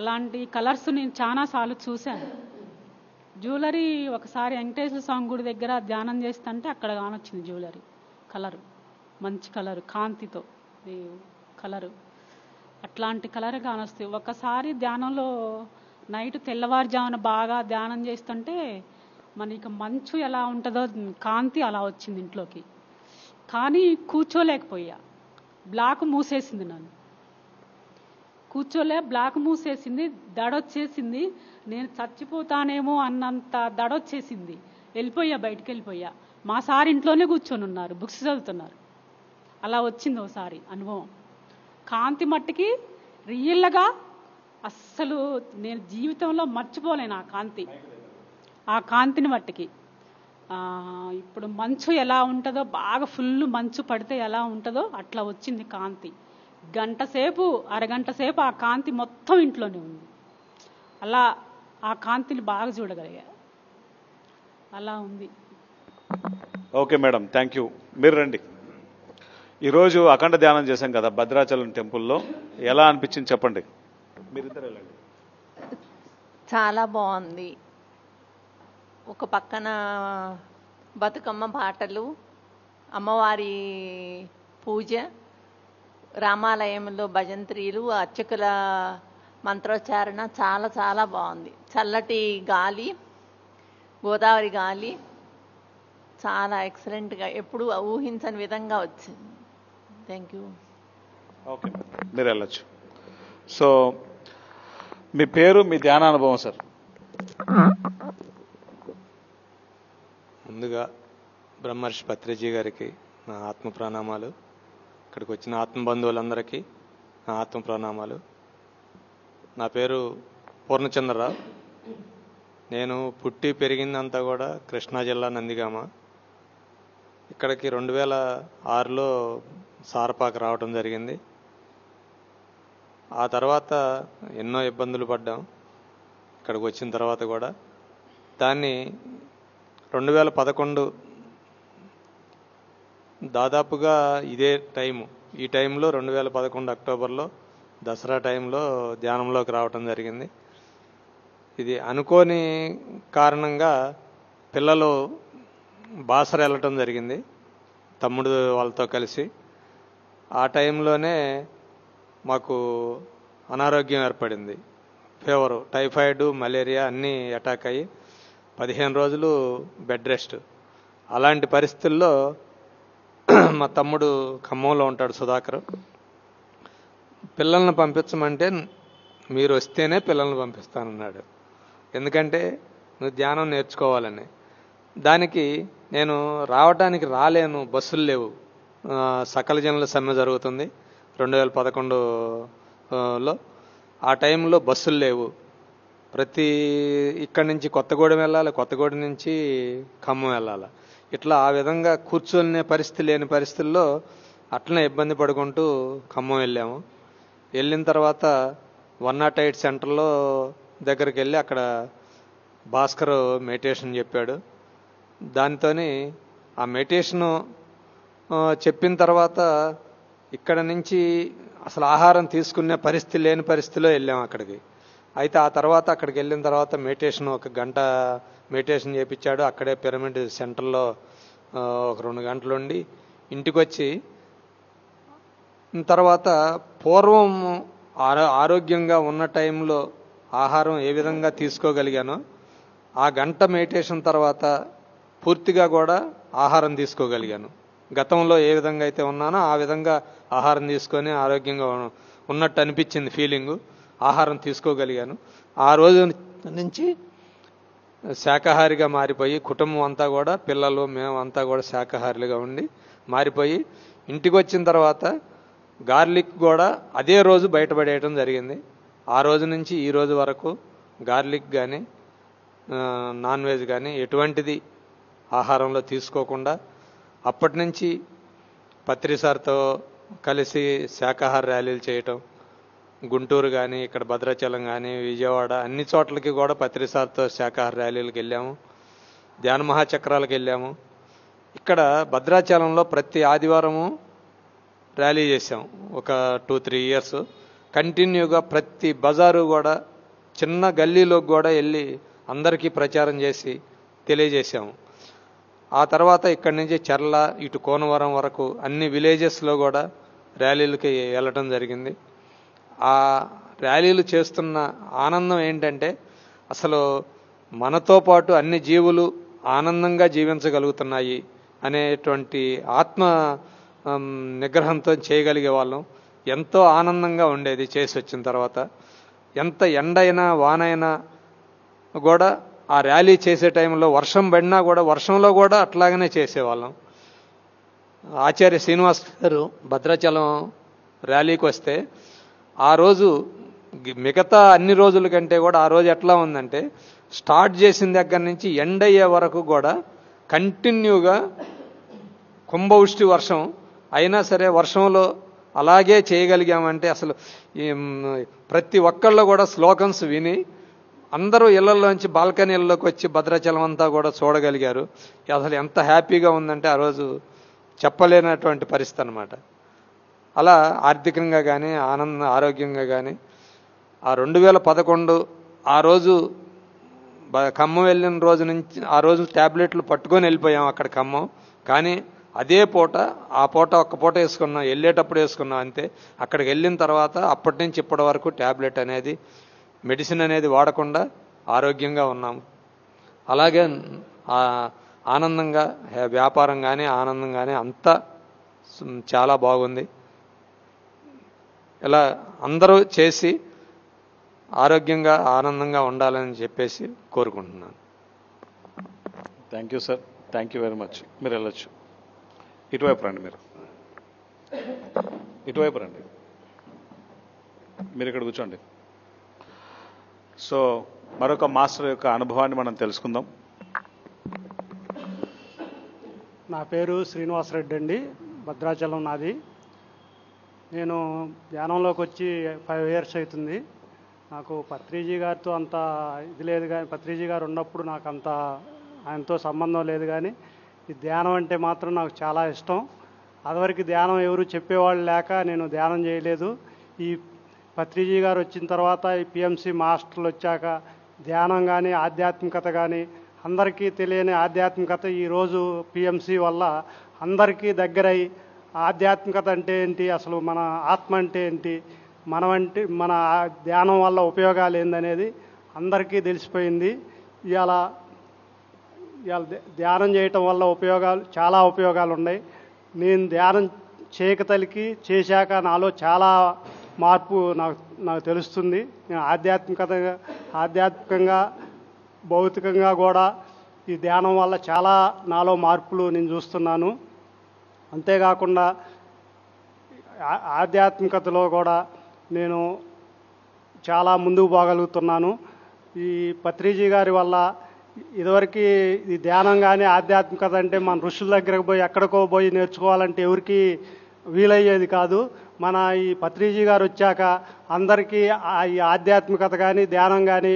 అలాంటి కలర్స్ నేను చాలాసార్లు చూశాను. జ్యువెలరీ ఒకసారి వెంకటేశ్వర స్వామి గుడి దగ్గర ధ్యానం చేస్తుంటే అక్కడ కానొచ్చింది జ్యువెలరీ కలరు, మంచి కలరు, కాంతితో కలరు, అట్లాంటి కలర్ కానొస్తుంది. ఒకసారి ధ్యానంలో నైట్ తెల్లవారుజామున బాగా ధ్యానం చేస్తుంటే మనకి మంచు ఎలా ఉంటుందో కాంతి అలా వచ్చింది ఇంట్లోకి. కానీ కూర్చోలేకపోయా, బ్లాక్ మూసేసింది నన్ను, కూర్చోలే, బ్లాక్ మూసేసింది, దడొచ్చేసింది. నేను చచ్చిపోతానేమో అన్నంత దడొచ్చేసింది. వెళ్ళిపోయా, బయటికి వెళ్ళిపోయా. మా సార్ ఇంట్లోనే కూర్చొని ఉన్నారు, బుక్స్ చదువుతున్నారు. అలా వచ్చింది ఒకసారి అనుభవం. కాంతి మట్టికి రియల్గా అస్సలు నేను జీవితంలో మర్చిపోలేను ఆ కాంతి, ఆ కాంతిని మట్టికి. ఇప్పుడు మంచు ఎలా ఉంటుందో, బాగా ఫుల్ మంచు పడితే ఎలా ఉంటుందో అట్లా వచ్చింది కాంతి. గంట సేపు అరగంట సేపు ఆ కాంతి మొత్తం ఇంట్లోనే ఉంది. అలా ఆ కాంతిని బాగా చూడగలిగా, అలా ఉంది. Okay madam, thank you. మీరు రండి. ఈరోజు అఖండ ధ్యానం చేశాం కదా భద్రాచలం టెంపుల్లో, ఎలా అనిపించింది చెప్పండి మీరిద్దరు. చాలా బాగుంది. ఒక పక్కన బతుకమ్మ పాటలు, అమ్మవారి పూజ, రామాలయంలో భజంత్రీలు, అర్చకుల మంత్రోచ్చారణ చాలా చాలా బాగుంది. చల్లటి గాలి, గోదావరి గాలి చాలా ఎక్సలెంట్గా, ఎప్పుడు ఊహించని విధంగా వచ్చింది. Thank you. ఓకే, మీరు వెళ్ళచ్చు. సో మీ పేరు, మీ ధ్యాన అనుభవం సార్. ముందుగా బ్రహ్మర్షి పత్రిజీ గారికి నా ఆత్మ ప్రణామాలు, ఇక్కడికి వచ్చిన ఆత్మ బంధువులందరికీ నా ఆత్మ ప్రణామాలు. నా పేరు పూర్ణచంద్రరావు. నేను పుట్టి పెరిగిందంతా కూడా కృష్ణా జిల్లా నందిగామ. ఇక్కడికి రెండు వేల ఆరులో సారపాకు రావడం జరిగింది. ఆ తర్వాత ఎన్నో ఇబ్బందులు పడ్డాం ఇక్కడికి వచ్చిన తర్వాత కూడా. దాన్ని రెండు వేల పదకొండు దాదాపుగా ఇదే టైము, ఈ టైంలో రెండు వేల పదకొండు అక్టోబర్లో దసరా టైంలో ధ్యానంలోకి రావటం జరిగింది. ఇది అనుకోని కారణంగా పిల్లలు బాసర వెళ్ళటం జరిగింది తమ్ముడు వాళ్ళతో కలిసి. ఆ టైంలోనే మాకు అనారోగ్యం ఏర్పడింది. ఫీవరు, టైఫాయిడ్, మలేరియా అన్నీ అటాక్ అయ్యి పదిహేను రోజులు బెడ్ రెస్ట్. అలాంటి పరిస్థితుల్లో మా తమ్ముడు ఖమ్మంలో ఉంటాడు, సుధాకర్, పిల్లల్ని పంపించమంటే మీరు వస్తేనే పిల్లల్ని పంపిస్తానన్నాడు, ఎందుకంటే నువ్వు ధ్యానం నేర్చుకోవాలని. దానికి నేను రావడానికి రాలేను, బస్సులు లేవు, సకల జనుల సమ్మె జరుగుతుంది రెండు వేల పదకొండులో. ఆ టైంలో బస్సులు లేవు. ప్రతి ఇక్కడి నుంచి కొత్తగూడెం వెళ్ళాలి, కొత్తగూడెం నుంచి ఖమ్మం వెళ్ళాలి. ఇట్లా ఆ విధంగా కూర్చోలేని పరిస్థితి, లేని పరిస్థితుల్లో అట్లనే ఇబ్బంది పడుకుంటూ ఖమ్మం వెళ్ళాము. వెళ్ళిన తర్వాత వన్ నాట్ ఎయిట్ సెంటర్లో దగ్గరికి వెళ్ళి అక్కడ భాస్కర్ మెడిటేషన్ చెప్పాడు. దాంతో ఆ మెడిటేషను చెప్పిన తర్వాత ఇక్కడ నుంచి అసలు ఆహారం తీసుకునే పరిస్థితి లేని పరిస్థితిలో వెళ్ళాము అక్కడికి. అయితే ఆ తర్వాత అక్కడికి వెళ్ళిన తర్వాత మెడిటేషన్ ఒక గంట మెడిటేషన్ చేయించాడు. అక్కడే పిరమిడ్ సెంటర్లో ఒక రెండు గంటలు ఉండి ఇంటికి వచ్చి తర్వాత పూర్వం ఆరో ఆరోగ్యంగా ఉన్న టైంలో ఆహారం ఏ విధంగా తీసుకోగలిగానో ఆ గంట మెడిటేషన్ తర్వాత పూర్తిగా కూడా ఆహారం తీసుకోగలిగాను. గతంలో ఏ విధంగా అయితే ఉన్నానో ఆ విధంగా ఆహారం తీసుకొని ఆరోగ్యంగా ఉన్నట్టు అనిపించింది ఫీలింగు. ఆహారం తీసుకోగలిగాను. ఆ రోజు నుంచి శాకాహారిగా మారిపోయి కుటుంబం అంతా కూడా, పిల్లలు మేము అంతా కూడా శాకాహారులుగా ఉండి మారిపోయి ఇంటికి వచ్చిన తర్వాత గార్లిక్ కూడా అదే రోజు బయటపడేయటం జరిగింది. ఆ రోజు నుంచి ఈ రోజు వరకు గార్లిక్ కానీ నాన్ వెజ్ కానీ ఎటువంటిది ఆహారంలో తీసుకోకుండా, అప్పటి నుంచి పత్రిసార్తో కలిసి శాకాహార ర్యాలీలు చేయటం, గుంటూరు కానీ ఇక్కడ భద్రాచలం కానీ విజయవాడ అన్ని చోట్లకి కూడా పత్రిసార్తో శాకాహార ర్యాలీలకు వెళ్ళాము, ధ్యాన మహాచక్రాలకు వెళ్ళాము. ఇక్కడ భద్రాచలంలో ప్రతి ఆదివారము ర్యాలీ చేసాం. ఒక టూ త్రీ ఇయర్స్ కంటిన్యూగా ప్రతి బజారు కూడా, చిన్న గల్లీలోకి కూడా వెళ్ళి అందరికీ ప్రచారం చేసి తెలియజేసాము. ఆ తర్వాత ఇక్కడి నుంచి చర్ల ఇటు కోనవరం వరకు అన్ని విలేజెస్లో కూడా ర్యాలీలకి వెళ్ళటం జరిగింది. ఆ ర్యాలీలు చేస్తున్న ఆనందం ఏంటంటే అసలు మనతో పాటు అన్ని జీవులు ఆనందంగా జీవించగలుగుతున్నాయి అనేటువంటి ఆత్మ నిగ్రహంతో చేయగలిగే వాళ్ళం. ఎంతో ఆనందంగా ఉండేది చేసి వచ్చిన తర్వాత. ఎంత ఎండ అయినా వానైనా కూడా ఆ ర్యాలీ చేసే టైంలో, వర్షం పడినా కూడా వర్షంలో కూడా అట్లాగనే చేసేవాళ్ళం. ఆచార్య శ్రీనివాస్ గారు భద్రాచలం ర్యాలీకి వస్తే ఆ రోజు మిగతా అన్ని రోజుల కంటే కూడా ఆ రోజు ఎట్లా ఉందంటే స్టార్ట్ చేసిన దగ్గర నుంచి ఎండ్ అయ్యే వరకు కూడా కంటిన్యూగా కుంభవృష్టి వర్షం అయినా సరే వర్షంలో అలాగే చేయగలిగామంటే అసలు ప్రతి ఒక్కళ్ళు కూడా స్లోకన్స్ విని అందరూ ఇళ్లలోంచి బాల్కనీల్లోకి వచ్చి భద్రాచలం అంతా కూడా చూడగలిగారు. అసలు ఎంత హ్యాపీగా ఉందంటే ఆ రోజు చెప్పలేనటువంటి పరిస్థితి అనమాట. అలా ఆర్థికంగా కానీ ఆనంద ఆరోగ్యంగా కానీ ఆ రెండు వేల పదకొండు ఆ రోజు ఖమ్మం వెళ్ళిన రోజు నుంచి ఆ రోజు ట్యాబ్లెట్లు పట్టుకొని వెళ్ళిపోయాం అక్కడ ఖమ్మం. కానీ అదే పూట ఆ పూట ఒక్క పూట వేసుకున్నాం, వెళ్ళేటప్పుడు వేసుకున్నాం అంతే. అక్కడికి వెళ్ళిన తర్వాత అప్పటి నుంచి ఇప్పటి వరకు ట్యాబ్లెట్ అనేది మెడిసిన్ అనేది వాడకుండా ఆరోగ్యంగా ఉన్నాము. అలాగే ఆనందంగా వ్యాపారం కానీ ఆనందం కానీ అంతా చాలా బాగుంది. ఇలా అందరూ చేసి ఆరోగ్యంగా ఆనందంగా ఉండాలని చెప్పేసి కోరుకుంటున్నాను. Thank you sir, thank you very much. మీరు వెళ్ళొచ్చు, ఇటువైపు రండి, మీరు ఇటువైపు రండి, మీరు ఇక్కడ కూర్చోండి. సో మరొక మాస్టర్ యొక్క అనుభవాన్ని మనం తెలుసుకుందాం. నా పేరు శ్రీనివాసరెడ్డి అండి, భద్రాచలం నాది. నేను ధ్యానంలోకి వచ్చి ఫైవ్ ఇయర్స్ అవుతుంది. నాకు పత్రిజీ గారితో అంత ఇది లేదు కానీ, పత్రిజీ గారు ఉన్నప్పుడు నాకు అంత ఆయనతో సంబంధం లేదు. కానీ ఈ ధ్యానం అంటే మాత్రం నాకు చాలా ఇష్టం. అదివరకు ధ్యానం ఎవరు చెప్పేవాళ్ళు లేక నేను ధ్యానం చేయలేదు. ఈ పత్రిజీ గారు వచ్చిన తర్వాత, ఈ పిఎంసి మాస్టర్లు వచ్చాక ధ్యానం కానీ ఆధ్యాత్మికత కానీ అందరికీ తెలియని ఆధ్యాత్మికత ఈరోజు పిఎంసి వల్ల అందరికీ దగ్గరై ఆధ్యాత్మికత అంటే ఏంటి, అసలు మన ఆత్మ అంటే ఏంటి, మనమంటే మన ధ్యానం వల్ల ఉపయోగాలు ఏందనేది అందరికీ తెలిసిపోయింది. ఇవాళ ఇవాళ ధ్యానం చేయటం వల్ల ఉపయోగాలు చాలా ఉపయోగాలు ఉన్నాయి. నేను ధ్యానం చేయక తలికి చేశాక నాలో చాలా మార్పు నాకు నాకు తెలుస్తుంది. నేను ఆధ్యాత్మికత ఆధ్యాత్మికంగా భౌతికంగా కూడా ఈ ధ్యానం వల్ల చాలా నాలో మార్పులు నేను చూస్తున్నాను. అంతేకాకుండా ఆధ్యాత్మికతలో కూడా నేను చాలా ముందుకు పోగలుగుతున్నాను. ఈ పత్రిజీ గారి వల్ల ఇదివరకు ఈ ధ్యానం కానీ ఆధ్యాత్మికత అంటే మన ఋషుల దగ్గరకు పోయి ఎక్కడికో పోయి నేర్చుకోవాలంటే ఎవరికి వీలయ్యేది కాదు. మన ఈ పత్రిజీ గారు వచ్చాక అందరికీ ఈ ఆధ్యాత్మికత కానీ ధ్యానం కానీ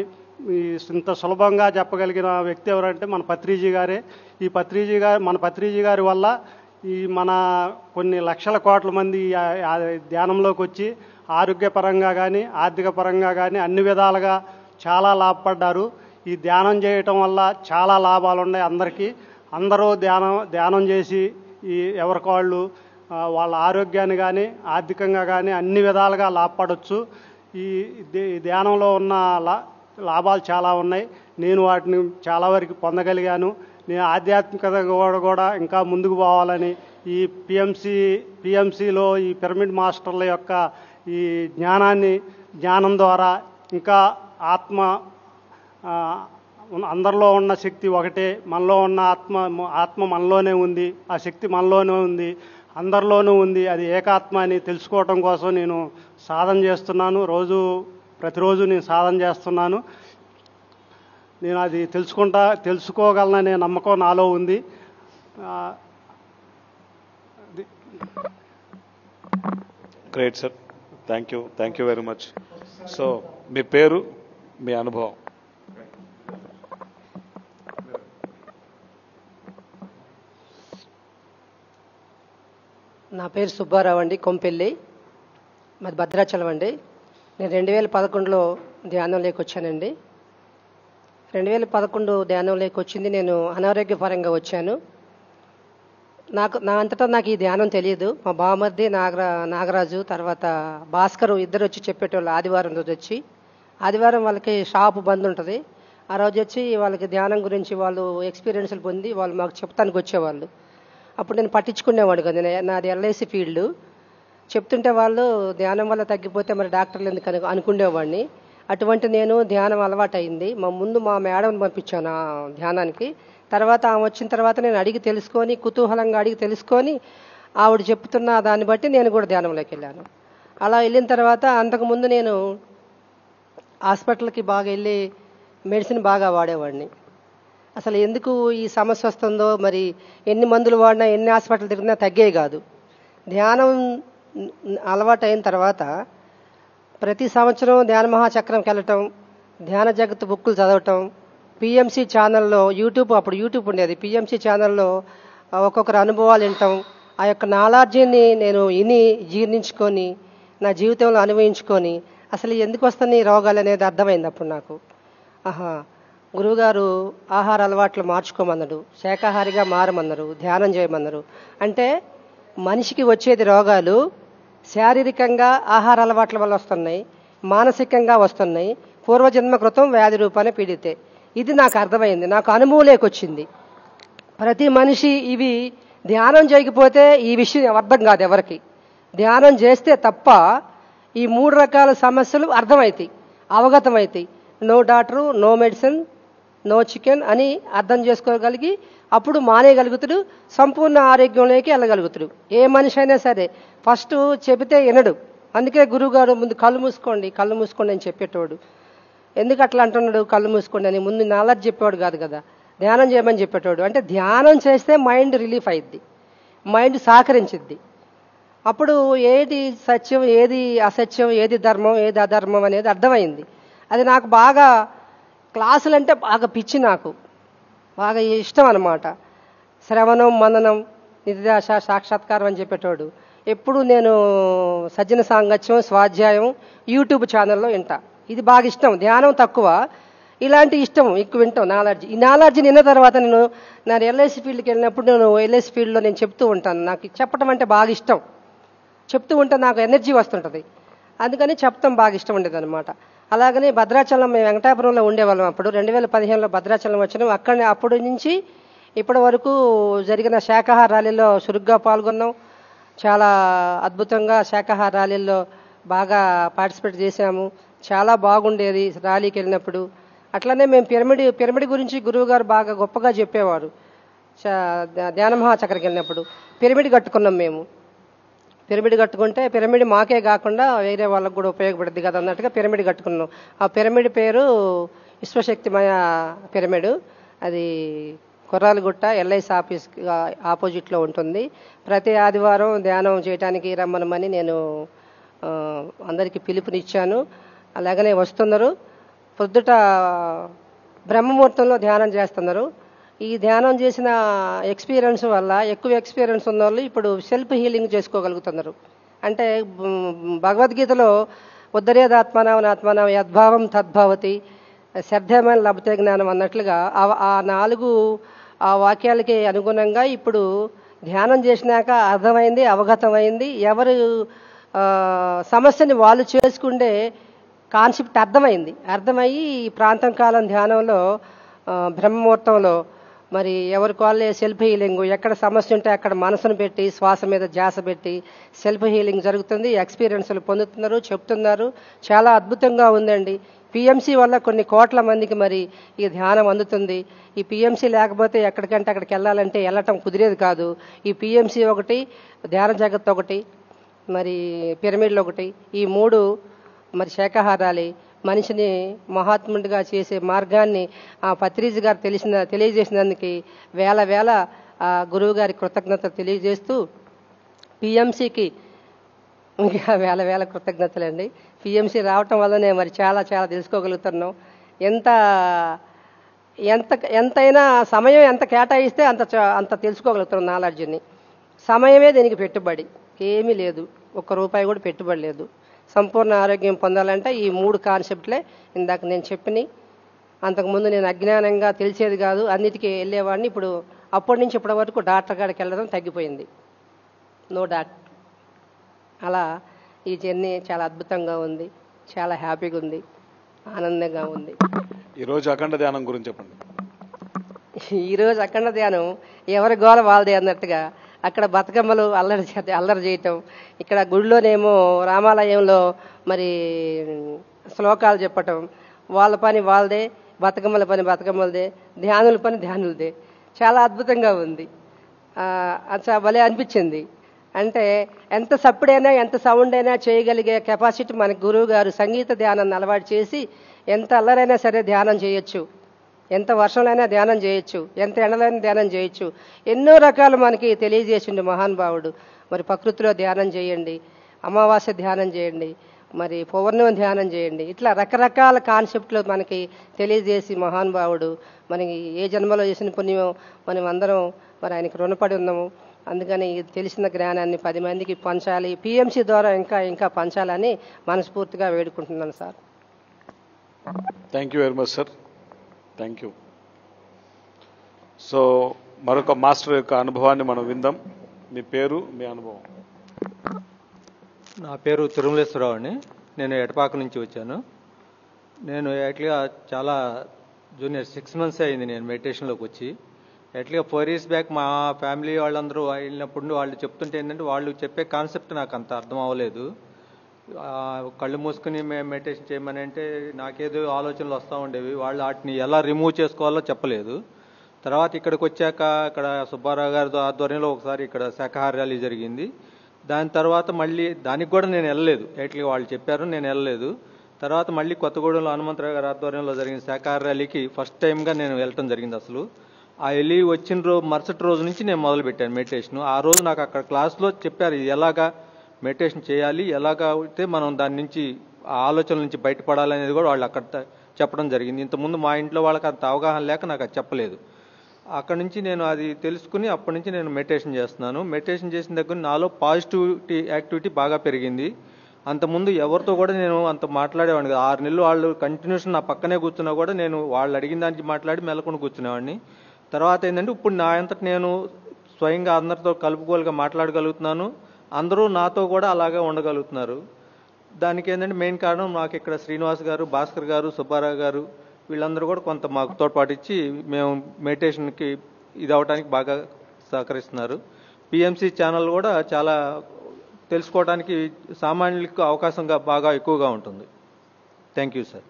ఇంత సులభంగా చెప్పగలిగిన వ్యక్తి ఎవరంటే మన పత్రిజీ గారే. ఈ పత్రిజీ గారు మన పత్రిజీ గారి వల్ల ఈ మన కొన్ని లక్షల కోట్ల మంది ధ్యానంలోకి వచ్చి ఆరోగ్యపరంగా కానీ ఆర్థిక పరంగా కానీ అన్ని విధాలుగా చాలా లాభపడ్డారు. ఈ ధ్యానం చేయటం వల్ల చాలా లాభాలు ఉన్నాయి అందరికీ. అందరూ ధ్యానం ధ్యానం చేసి ఈ ఎవరికి వాళ్ళు వాళ్ళ ఆరోగ్యాన్ని కానీ ఆర్థికంగా కానీ అన్ని విధాలుగా లాభపడవచ్చు. ఈ ధ్యానంలో ఉన్న లా లాభాలు చాలా ఉన్నాయి. నేను వాటిని చాలా వరకు పొందగలిగాను. నేను ఆధ్యాత్మికత కూడా కూడా ఇంకా ముందుకు పోవాలని ఈ పిఎంసి పిఎంసిలో ఈ పిరమిడ్ మాస్టర్ల యొక్క ఈ జ్ఞానాన్ని జ్ఞానం ద్వారా ఇంకా ఆత్మ అందరిలో ఉన్న శక్తి ఒకటే, మనలో ఉన్న ఆత్మ ఆత్మ మనలోనే ఉంది, ఆ శక్తి మనలోనే ఉంది, అందరిలోనూ ఉంది, అది ఏకాత్మ అని తెలుసుకోవటం కోసం నేను సాధన చేస్తున్నాను. రోజు ప్రతిరోజు నేను సాధన చేస్తున్నాను. నేను అది తెలుసుకుంటా తెలుసుకోగలననే నమ్మకం నాలో ఉంది. Great sir, thank you, thank you very much. So మీ పేరు, మీ అనుభవం. నా పేరు సుబ్బారావు అండి, కొంపెల్లి, మాది భద్రాచలం అండి. నేను రెండు వేల పదకొండులో ధ్యానం లేకొచ్చానండి. రెండు వేల పదకొండు ధ్యానం లేకొచ్చింది. నేను అనారోగ్యపరంగా వచ్చాను. నాకు నా అంతటా నాకు ఈ ధ్యానం తెలియదు. మా బామర్ది నాగరా నాగరాజు తర్వాత భాస్కరు ఇద్దరు వచ్చి చెప్పేటోళ్ళు. ఆదివారం రోజు వచ్చి, ఆదివారం వాళ్ళకి షాపు బంద్ ఉంటుంది, ఆ రోజు వచ్చి వాళ్ళకి ధ్యానం గురించి వాళ్ళు ఎక్స్పీరియన్స్లు పొంది వాళ్ళు మాకు చెప్తానికి వచ్చేవాళ్ళు. అప్పుడు నేను పట్టించుకునేవాడు కదా, నాది ఎల్ఐసి ఫీల్డ్. చెప్తుంటే వాళ్ళు ధ్యానం వల్ల తగ్గిపోతే మరి డాక్టర్లు ఎందుకు అని అనుకునేవాడిని. అటువంటి నేను ధ్యానం అలవాటు అయింది. మా ముందు మా మేడంని పంపించాను ఆ ధ్యానానికి. తర్వాత ఆమె వచ్చిన తర్వాత నేను అడిగి తెలుసుకొని, కుతూహలంగా అడిగి తెలుసుకొని ఆవిడ చెప్తున్న దాన్ని బట్టి నేను కూడా ధ్యానంలోకి వెళ్ళాను. అలా వెళ్ళిన తర్వాత, అంతకుముందు నేను హాస్పిటల్కి బాగా వెళ్ళి మెడిసిన్ బాగా వాడేవాడిని. అసలు ఎందుకు ఈ సమస్య వస్తుందో, మరి ఎన్ని మందులు వాడినా ఎన్ని హాస్పిటల్ తిరిగినా తగ్గే కాదు. ధ్యానం అలవాటు అయిన తర్వాత ప్రతి సంవత్సరం ధ్యాన మహాచక్రంకి వెళ్ళటం, ధ్యాన జగత్ బుక్కులు చదవటం, పిఎంసి ఛానల్లో యూట్యూబ్, అప్పుడు యూట్యూబ్ ఉండేది, పిఎంసి ఛానల్లో ఒక్కొక్కరు అనుభవాలు వినటం, ఆ యొక్క నాలెడ్జిని నేను విని జీర్ణించుకొని నా జీవితంలో అనుభవించుకొని అసలు ఎందుకు వస్తాయి రోగాలు అనేది అర్థమైంది అప్పుడు నాకు. ఆహా, గురువుగారు ఆహార అలవాట్లు మార్చుకోమన్నారు, శాకాహారిగా మారమన్నారు, ధ్యానం చేయమన్నారు. అంటే మనిషికి వచ్చేది రోగాలు శారీరకంగా ఆహార అలవాట్ల వల్ల వస్తున్నాయి, మానసికంగా వస్తున్నాయి. పూర్వజన్మ కృతం వ్యాధి రూపాన్ని పీడితే ఇది నాకు అర్థమైంది, నాకు అనుభవం లేకొచ్చింది. ప్రతి మనిషి ఇవి ధ్యానం చేయకపోతే ఈ విషయం అర్థం కాదు ఎవరికి. ధ్యానం చేస్తే తప్ప ఈ మూడు రకాల సమస్యలు అర్థమవుతాయి, అవగతమవుతాయి. No doctor, no medicine, no chicken అని అర్థం చేసుకోగలిగి అప్పుడు మానేయగలుగుతాడు, సంపూర్ణ ఆరోగ్యంలోకి వెళ్ళగలుగుతాడు. ఏ మనిషి అయినా సరే ఫస్ట్ చెబితే వినడు. అందుకే గురువుగారు ముందు కళ్ళు మూసుకోండి, కళ్ళు మూసుకోండి అని చెప్పేటోడు. ఎందుకు అట్లా అంటున్నాడు కళ్ళు మూసుకోండి అని? ముందు నాలెడ్జ్ చెప్పేవాడు కాదు కదా, ధ్యానం చేయమని చెప్పేటోడు. అంటే ధ్యానం చేస్తే మైండ్ రిలీఫ్ అయిద్ది, మైండ్ సహకరించిద్ది. అప్పుడు ఏది సత్యం, ఏది అసత్యం, ఏది ధర్మం, ఏది అధర్మం అనేది అర్థమైంది. అది నాకు బాగా క్లాసులు అంటే బాగా పిచ్చి, నాకు బాగా ఇష్టం అన్నమాట. శ్రవణం, మననం, నిధిదాశ, సాక్షాత్కారం అని చెప్పేటోడు. ఎప్పుడు నేను సజ్జన సాంగత్యం, స్వాధ్యాయం యూట్యూబ్ ఛానల్లో వింటా. ఇది బాగా ఇష్టం. ధ్యానం తక్కువ, ఇలాంటి ఇష్టం ఎక్కువ వింటాం. నాలెడ్జ్, ఈ నాలెడ్జ్ నిన్న తర్వాత నేను నా ఎల్ఐసి ఫీల్డ్కి వెళ్ళినప్పుడు నేను ఎల్ఐసి ఫీల్డ్లో నేను చెప్తూ ఉంటాను. నాకు చెప్పడం అంటే బాగా ఇష్టం, చెప్తూ ఉంటే నాకు ఎనర్జీ వస్తుంటుంది, అందుకని చెప్పడం బాగా ఇష్టం ఉండేది అనమాట. అలాగనే భద్రాచలం, మేము వెంకటాపురంలో ఉండేవాళ్ళం అప్పుడు. రెండు వేల పదిహేనులో భద్రాచలం వచ్చినాం. అక్కడ అప్పటి నుంచి ఇప్పటి వరకు జరిగిన శాకాహార ర్యాలీలో చురుగ్గా పాల్గొన్నాం. చాలా అద్భుతంగా శాకాహార ర్యాలీల్లో బాగా పార్టిసిపేట్ చేసాము. చాలా బాగుండేది ర్యాలీకి వెళ్ళినప్పుడు. అట్లనే మేము పిరమిడ్ పిరమిడ్ గురించి గురువుగారు బాగా గొప్పగా చెప్పేవారు. ధ్యానమహాచక్రకి వెళ్ళినప్పుడు పిరమిడ్ కట్టుకున్నాం మేము. పిరమిడ్ కట్టుకుంటే పిరమిడ్ మాకే కాకుండా వేరే వాళ్ళకు కూడా ఉపయోగపడుద్ది కదా అన్నట్టుగా పిరమిడ్ కట్టుకున్నాం. ఆ పిరమిడ్ పేరు విశ్వశక్తిమయ పిరమిడ్. అది కొర్రాలగుట్ట ఎల్ఐసి ఆఫీస్ ఆపోజిట్లో ఉంటుంది. ప్రతి ఆదివారం ధ్యానం చేయడానికి రమ్మనమని నేను అందరికీ పిలుపునిచ్చాను. అలాగనే వస్తున్నారు. పొద్దుట బ్రహ్మముహూర్తంలో ధ్యానం చేస్తున్నారు. ఈ ధ్యానం చేసిన ఎక్స్పీరియన్స్ వల్ల, ఎక్కువ ఎక్స్పీరియన్స్ ఉన్న వాళ్ళు ఇప్పుడు సెల్ఫ్ హీలింగ్ చేసుకోగలుగుతున్నారు. అంటే భగవద్గీతలో ఉద్ధరేదాత్మనాం ఆత్మనాం యద్భావం తద్భావతి శ్రద్ధమైన లభ్యతే జ్ఞానం అన్నట్లుగా ఆ నాలుగు ఆ వాక్యాలకి అనుగుణంగా ఇప్పుడు ధ్యానం చేసినాక అర్థమైంది, అవగతమైంది. ఎవరు సమస్యని వాళ్ళు చేసుకుండే కాన్సెప్ట్ అర్థమైంది. అర్థమయ్యి ఈ ప్రాంతం కాలం ధ్యానంలో బ్రహ్మముహూర్తంలో మరి ఎవరికి వాళ్ళే సెల్ఫ్ హీలింగ్, ఎక్కడ సమస్య ఉంటే అక్కడ మనసును పెట్టి శ్వాస మీద ధ్యాస పెట్టి సెల్ఫ్ హీలింగ్ జరుగుతుంది. ఎక్స్పీరియన్స్లు పొందుతున్నారు, చెప్తున్నారు. చాలా అద్భుతంగా ఉందండి. పిఎంసి వల్ల కొన్ని కోట్ల మందికి మరి ఈ ధ్యానం అందుతుంది. ఈ పిఎంసి లేకపోతే ఎక్కడికంటే అక్కడికి వెళ్ళాలంటే వెళ్ళటం కుదిరేది కాదు. ఈ పిఎంసి ఒకటి, ధ్యాన జగత్ ఒకటి, మరి పిరమిడ్లు ఒకటి, ఈ మూడు మరి శాకాహారాలు మనిషిని మహాత్ముడిగా చేసే మార్గాన్ని ఆ పత్రిజ గారు తెలిసిన తెలియజేసినందుకు వేల వేల గురువు గారి కృతజ్ఞత తెలియజేస్తూ పిఎంసికి ఇంకా వేల వేల కృతజ్ఞతలండి. పిఎంసి రావటం వల్లనే మరి చాలా చాలా తెలుసుకోగలుగుతున్నాం. ఎంత ఎంత ఎంతైనా సమయం ఎంత కేటాయిస్తే అంత అంత తెలుసుకోగలుగుతున్నాం. నాలెడ్జ్ని సమయమే దీనికి పెట్టుబడి, ఏమీ లేదు, ఒక్క రూపాయి కూడా పెట్టుబడి లేదు. సంపూర్ణ ఆరోగ్యం పొందాలంటే ఈ మూడు కాన్సెప్ట్లే ఇందాక నేను చెప్పినాయి. అంతకుముందు నేను అజ్ఞానంగా తెలిసేది కాదు, అన్నిటికీ వెళ్ళేవాడిని. ఇప్పుడు అప్పటి నుంచి ఇప్పటి వరకు డాక్టర్ గారికి వెళ్ళడం తగ్గిపోయింది. No doctor. అలా ఈ జర్నీ చాలా అద్భుతంగా ఉంది, చాలా హ్యాపీగా ఉంది, ఆనందంగా ఉంది. ఈరోజు అఖండ ధ్యానం గురించి చెప్పండి. ఈరోజు అఖండ ధ్యానం ఎవరి గోల వాళ్ళదే అన్నట్టుగా అక్కడ బతుకమ్మలు అల్లరి అల్లరి చేయటం, ఇక్కడ గుడిలోనేమో రామాలయంలో మరి శ్లోకాలు చెప్పటం, వాళ్ళ పని వాళ్ళదే, బతుకమ్మల పని బతుకమ్మలదే, ధ్యానుల పని ధ్యానులదే. చాలా అద్భుతంగా ఉంది, అచ్చా భలే అనిపించింది. అంటే ఎంత సప్పుడైనా ఎంత సౌండ్ అయినా చేయగలిగే కెపాసిటీ మనకు గురువు గారు సంగీత ధ్యానాన్ని అలవాటు చేసి ఎంత అల్లరైనా సరే ధ్యానం చేయొచ్చు, ఎంత వర్షంలోనైనా ధ్యానం చేయొచ్చు, ఎంత ఎండలైనా ధ్యానం చేయొచ్చు. ఎన్నో రకాలు మనకి తెలియజేసిండు మహానుభావుడు. మరి ప్రకృతిలో ధ్యానం చేయండి, అమావాస్య ధ్యానం చేయండి, మరి పౌర్ణమి ధ్యానం చేయండి, ఇట్లా రకరకాల కాన్సెప్ట్లు మనకి తెలియజేసి మహానుభావుడు. మనకి ఏ జన్మలో చేసిన పుణ్యమో మనం అందరం మరి ఆయనకి రుణపడి ఉన్నాము. అందుకని తెలిసిన జ్ఞానాన్ని పది మందికి పంచాలి, పిఎంసి ద్వారా ఇంకా ఇంకా పంచాలని మనస్ఫూర్తిగా వేడుకుంటున్నాను sir. Thank you very much sir. Thank you. So మరొక మాస్టర్ యొక్క అనుభవాన్ని మనం విందాం. మీ పేరు, మీ అనుభవం? నా పేరు తిరుమలేశ్వరరావు అని. నేను ఎటపాక నుంచి వచ్చాను. నేను యాక్చువల్గా చాలా జూనియర్, సిక్స్ మంత్స్ అయింది నేను మెడిటేషన్లోకి వచ్చి. యాక్చువల్గా ఫోర్ ఇయర్స్ బ్యాక్ మా ఫ్యామిలీ వాళ్ళందరూ వెళ్ళినప్పుడు వాళ్ళు చెప్తుంటే ఏంటంటే, వాళ్ళు చెప్పే కాన్సెప్ట్ నాకు అంత అర్థం అవ్వలేదు. కళ్ళు మూసుకుని మేము మెడిటేషన్ చేయమని అంటే నాకేదో ఆలోచనలు వస్తూ ఉండేవి. వాళ్ళు వాటిని ఎలా రిమూవ్ చేసుకోవాలో చెప్పలేదు. తర్వాత ఇక్కడికి వచ్చాక ఇక్కడ సుబ్బారావు గారి ఆధ్వర్యంలో ఒకసారి ఇక్కడ శాఖాహార ర్యాలీ జరిగింది. దాని తర్వాత మళ్ళీ దానికి కూడా నేను వెళ్ళలేదు. యాక్చువల్గా వాళ్ళు చెప్పారు, నేను వెళ్ళలేదు. తర్వాత మళ్ళీ కొత్తగూడెంలో హనుమంతరావు గారి ఆధ్వర్యంలో జరిగిన శాఖాహార ర్యాలీకి ఫస్ట్ టైంగా నేను వెళ్ళటం జరిగింది. అసలు ఆ వెళ్ళి వచ్చిన రోజు మరుసటి రోజు నుంచి నేను మొదలుపెట్టాను మెడిటేషన్. ఆ రోజు నాకు అక్కడ క్లాస్లో చెప్పారు ఎలాగా మెడిటేషన్ చేయాలి, ఎలాగైతే మనం దాని నుంచి ఆ ఆలోచనల నుంచి బయటపడాలి అనేది కూడా వాళ్ళు అక్కడ చెప్పడం జరిగింది. ఇంతకుముందు మా ఇంట్లో వాళ్ళకి అంత అవగాహన లేక నాకు అది చెప్పలేదు. అక్కడ నుంచి నేను అది తెలుసుకుని అప్పటి నుంచి నేను మెడిటేషన్ చేస్తున్నాను. మెడిటేషన్ చేసిన దగ్గర నాలో పాజిటివిటీ యాక్టివిటీ బాగా పెరిగింది. అంతకుముందు ఎవరితో కూడా నేను అంత మాట్లాడేవాడిని కదా. ఆరు నెలలు వాళ్ళు కంటిన్యూషన్ నా పక్కనే కూర్చున్నా కూడా నేను వాళ్ళు అడిగిన దానికి మాట్లాడి మెలకొని కూర్చునేవాడిని. తర్వాత ఏంటంటే ఇప్పుడు నా అంతటి నేను స్వయంగా అందరితో కలుపుకోలుగా మాట్లాడగలుగుతున్నాను. అందరూ నాతో కూడా అలాగే ఉండగలుగుతున్నారు. దానికి ఏంటంటే మెయిన్ కారణం నాకు ఇక్కడ శ్రీనివాస్ గారు, భాస్కర్ గారు, సుబ్బారావు గారు వీళ్ళందరూ కూడా కొంత మాకు తోడ్పాటు ఇచ్చి మేము మెడిటేషన్కి ఇది అవడానికి బాగా సహకరిస్తున్నారు. పిఎంసి ఛానల్ కూడా చాలా తెలుసుకోవడానికి సామాన్యులకు అవకాశంగా బాగా ఎక్కువగా ఉంటుంది. Thank you sir.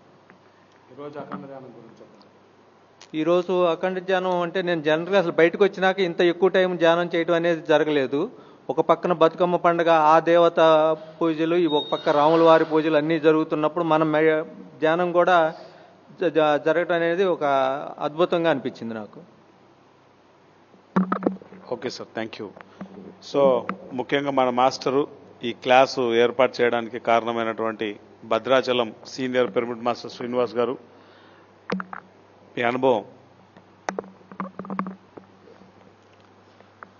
ఈరోజు అఖండ ధ్యానం అంటే నేను జనరల్గా అసలు బయటకు వచ్చినాక ఇంత ఎక్కువ టైం ధ్యానం చేయడం అనేది జరగలేదు. ఒక పక్కన బతుకమ్మ పండుగ, ఆ దేవత పూజలు, ఈ ఒక పక్క రాముల వారి పూజలు అన్నీ జరుగుతున్నప్పుడు మనం ధ్యానం కూడా జరగటం అనేది ఒక అద్భుతంగా అనిపించింది నాకు. Okay sir, thank you. So ముఖ్యంగా మన మాస్టరు ఈ క్లాసు ఏర్పాటు చేయడానికి కారణమైనటువంటి Bhadrachalam senior pyramid master Srinivas గారు, మీ అనుభవం?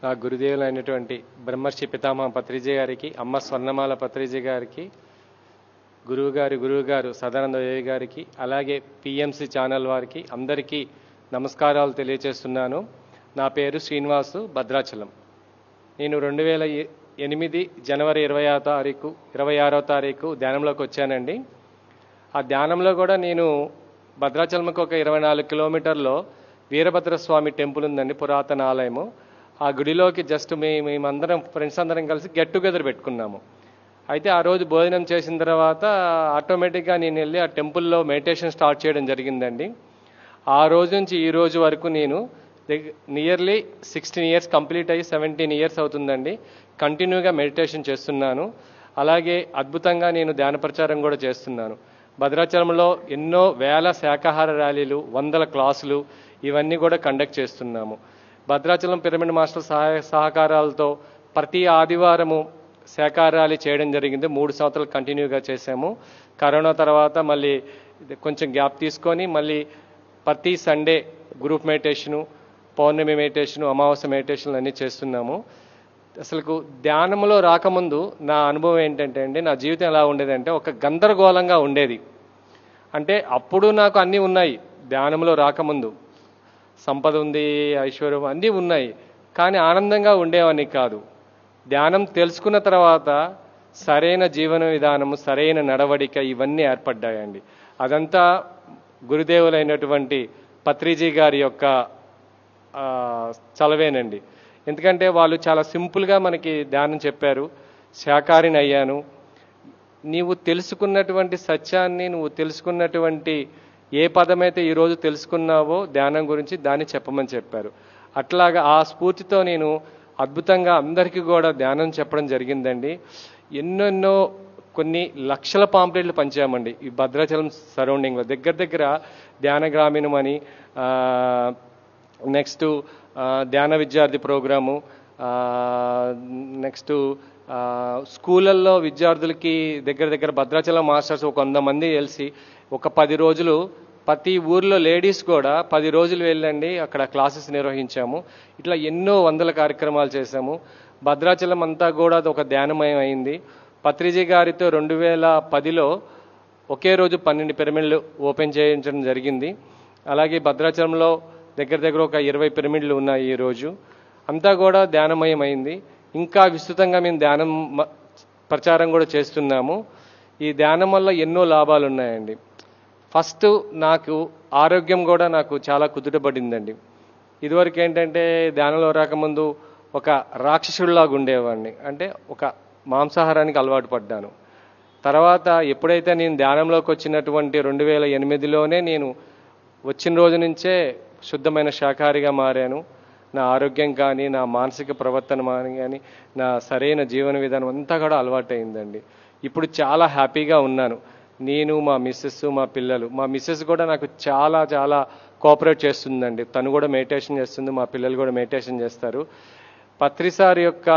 నా గురుదేవులైనటువంటి బ్రహ్మర్షి పితామహ పత్రిజీ గారికి, అమ్మ స్వర్ణమాల పత్రిజీ గారికి, గురువుగారి గురువుగారు సదానంద దేవి గారికి, అలాగే పిఎంసి ఛానల్ వారికి అందరికీ నమస్కారాలు తెలియజేస్తున్నాను. నా పేరు శ్రీనివాసు, భద్రాచలం. నేను రెండు వేల ఎనిమిది జనవరి ఇరవై ఆరో తారీఖు ఇరవై ఆరో తారీఖు ధ్యానంలోకి వచ్చానండి. ఆ ధ్యానంలో కూడా నేను భద్రాచలంకి ఒక ఇరవై నాలుగు కిలోమీటర్లో వీరభద్రస్వామి టెంపుల్ ఉందండి, పురాతన ఆలయము. ఆ గుడిలోకి జస్ట్ మే మేమందరం ఫ్రెండ్స్ అందరం కలిసి గెట్ టుగెదర్ పెట్టుకున్నాము. అయితే ఆ రోజు భోజనం చేసిన తర్వాత ఆటోమేటిక్గా నేను వెళ్ళి ఆ టెంపుల్లో మెడిటేషన్ స్టార్ట్ చేయడం జరిగిందండి. ఆ రోజు నుంచి ఈ రోజు వరకు నేను నియర్లీ సిక్స్టీన్ ఇయర్స్ కంప్లీట్ అయ్యి సెవెంటీన్ ఇయర్స్ అవుతుందండి. కంటిన్యూగా మెడిటేషన్ చేస్తున్నాను. అలాగే అద్భుతంగా నేను ధ్యాన ప్రచారం కూడా చేస్తున్నాను. భద్రాచలంలో ఎన్నో వేల శాఖాహార ర్యాలీలు, వందల క్లాసులు ఇవన్నీ కూడా కండక్ట్ చేస్తున్నాము. భద్రాచలం పిరమిడ్ మాస్టర్ సహాయ సహకారాలతో ప్రతి ఆదివారము శాఖాహార ర్యాలీ చేయడం జరిగింది. మూడు సంవత్సరాలు కంటిన్యూగా చేశాము. కరోనా తర్వాత మళ్ళీ కొంచెం గ్యాప్ తీసుకొని మళ్ళీ ప్రతి సండే గ్రూప్ మెడిటేషను, పౌర్ణమి మెడిటేషను, అమావాస్య మెడిటేషన్లు అన్నీ చేస్తున్నాము. అసలుకు ధ్యానంలో రాకముందు నా అనుభవం ఏంటంటే అండి, నా జీవితం ఎలా ఉండేదంటే ఒక గందరగోళంగా ఉండేది. అంటే అప్పుడు నాకు అన్నీ ఉన్నాయి. ధ్యానంలో రాకముందు సంపద ఉంది, ఐశ్వర్యం అన్నీ ఉన్నాయి, కానీ ఆనందంగా ఉండేవన్నీ కాదు. ధ్యానం తెలుసుకున్న తర్వాత సరైన జీవన విధానము, సరైన నడవడిక ఇవన్నీ ఏర్పడ్డాయండి. అదంతా గురుదేవులైనటువంటి పత్రిజీ గారి యొక్క చలవేనండి. ఎందుకంటే వాళ్ళు చాలా సింపుల్గా మనకి ధ్యానం చెప్పారు. శాకారిని అయ్యాను, నీవు తెలుసుకున్నటువంటి సత్యాన్ని, నువ్వు తెలుసుకున్నటువంటి ఏ పదమైతే ఈరోజు తెలుసుకున్నావో ధ్యానం గురించి, దాన్ని చెప్పమని చెప్పారు. అట్లాగా ఆ స్ఫూర్తితో నేను అద్భుతంగా అందరికీ కూడా ధ్యానం చెప్పడం జరిగిందండి. ఎన్నెన్నో కొన్ని లక్షల పాంప్లెట్లు పంచామండి ఈ భద్రాచలం సరౌండింగ్లో. దగ్గర దగ్గర ధ్యాన గ్రామీణం అని, నెక్స్ట్ ధ్యాన విద్యార్థి ప్రోగ్రాము, నెక్స్ట్ స్కూళ్ళల్లో విద్యార్థులకి దగ్గర దగ్గర భద్రాచలం మాస్టర్స్ ఒక వంద మంది కలిసి ఒక పది రోజులు ప్రతి ఊర్లో లేడీస్ కూడా పది రోజులు వెళ్ళండి అక్కడ క్లాసెస్ నిర్వహించాము. ఇట్లా ఎన్నో వందల కార్యక్రమాలు చేశాము. భద్రాచలం అంతా కూడా అది ఒక ధ్యానమయం అయింది. పత్రిజీ గారితో రెండు వేల పదిలో ఒకే రోజు పన్నెండు పిరమిడ్లు ఓపెన్ చేయించడం జరిగింది. అలాగే భద్రాచలంలో దగ్గర దగ్గర ఒక ఇరవై పిరమిడ్లు ఉన్నాయి. ఈరోజు అంతా కూడా ధ్యానమయమైంది. ఇంకా విస్తృతంగా మేము ధ్యానం ప్రచారం కూడా చేస్తున్నాము. ఈ ధ్యానం వల్ల ఎన్నో లాభాలు ఉన్నాయండి. ఫస్ట్ నాకు ఆరోగ్యం కూడా నాకు చాలా కుదుటపడిందండి. ఇదివరకు ఏంటంటే ధ్యానంలో రాకముందు ఒక రాక్షసుడిలాగా ఉండేవాడిని, అంటే ఒక మాంసాహారానికి అలవాటు పడ్డాను. తర్వాత ఎప్పుడైతే నేను ధ్యానంలోకి వచ్చినటువంటి రెండు వేల ఎనిమిదిలోనే నేను వచ్చిన రోజు నుంచే శుద్ధమైన శాకాహారిగా మారాను. నా ఆరోగ్యం కానీ నా మానసిక ప్రవర్తన కానీ నా సరైన జీవన విధానం అంతా కూడా అలవాటు అయిందండి. ఇప్పుడు చాలా హ్యాపీగా ఉన్నాను. నేను మా మిస్సెస్ మా పిల్లలు, మా మిస్సెస్ కూడా నాకు చాలా చాలా కోఆపరేట్ చేస్తుందండి. తను కూడా మెడిటేషన్ చేస్తుంది, మా పిల్లలు కూడా మెడిటేషన్ చేస్తారు. పత్రిసార్ యొక్క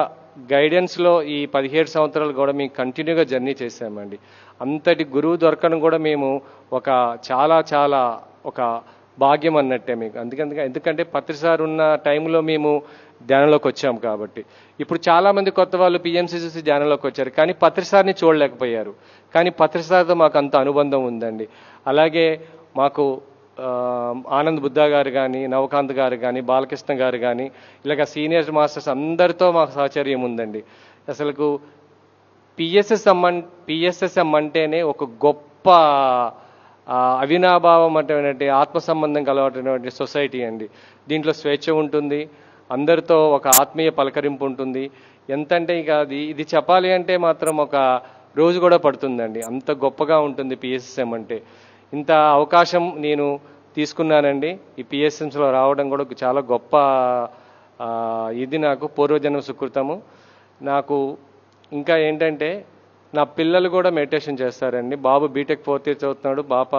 గైడెన్స్లో ఈ పదిహేడు సంవత్సరాలు కూడా మేము కంటిన్యూగా జర్నీ చేసామండి. అంతటి గురువు దొరకడం కూడా మేము ఒక చాలా చాలా ఒక భాగ్యం అన్నట్టే మీకు. అందుకందుకే ఎందుకంటే పత్రిసార్ ఉన్న టైంలో మేము ధ్యానంలోకి వచ్చాము కాబట్టి. ఇప్పుడు చాలామంది కొత్త వాళ్ళు పిఎంసీసీ ధ్యానంలోకి వచ్చారు, కానీ పత్రిసార్ని చూడలేకపోయారు. కానీ పత్రిసార్తో మాకు అంత అనుబంధం ఉందండి. అలాగే మాకు ఆనంద్ బుద్ధ గారు కానీ, నవకాంత్ గారు కానీ, బాలకృష్ణ గారు కానీ, ఇలాగ సీనియర్ మాస్టర్స్ అందరితో మాకు సహచర్యం ఉందండి. అసలుకు పిఎస్ఎస్ఎం అం పిఎస్ఎస్ఎం అంటేనే ఒక గొప్ప అవినాభావం అటువంటి ఆత్మ సంబంధం కలవటువంటి సొసైటీ అండి. దీంట్లో స్వేచ్ఛ ఉంటుంది, అందరితో ఒక ఆత్మీయ పలకరింపు ఉంటుంది. ఎంతంటే ఇక అది ఇది చెప్పాలి అంటే మాత్రం ఒక రోజు కూడా పడుతుందండి, అంత గొప్పగా ఉంటుంది పిఎస్ఎస్ఎం అంటే. ఇంత అవకాశం నేను తీసుకున్నానండి. ఈ పిఎస్ఎంస్లో రావడం కూడా చాలా గొప్ప ఇది, నాకు పూర్వజన్మ సుకృతము. నాకు ఇంకా ఏంటంటే నా పిల్లలు కూడా మెడిటేషన్ చేస్తారండి. బాబు బీటెక్ ఫోర్త్ ఇయర్ చదువుతున్నాడు, బాప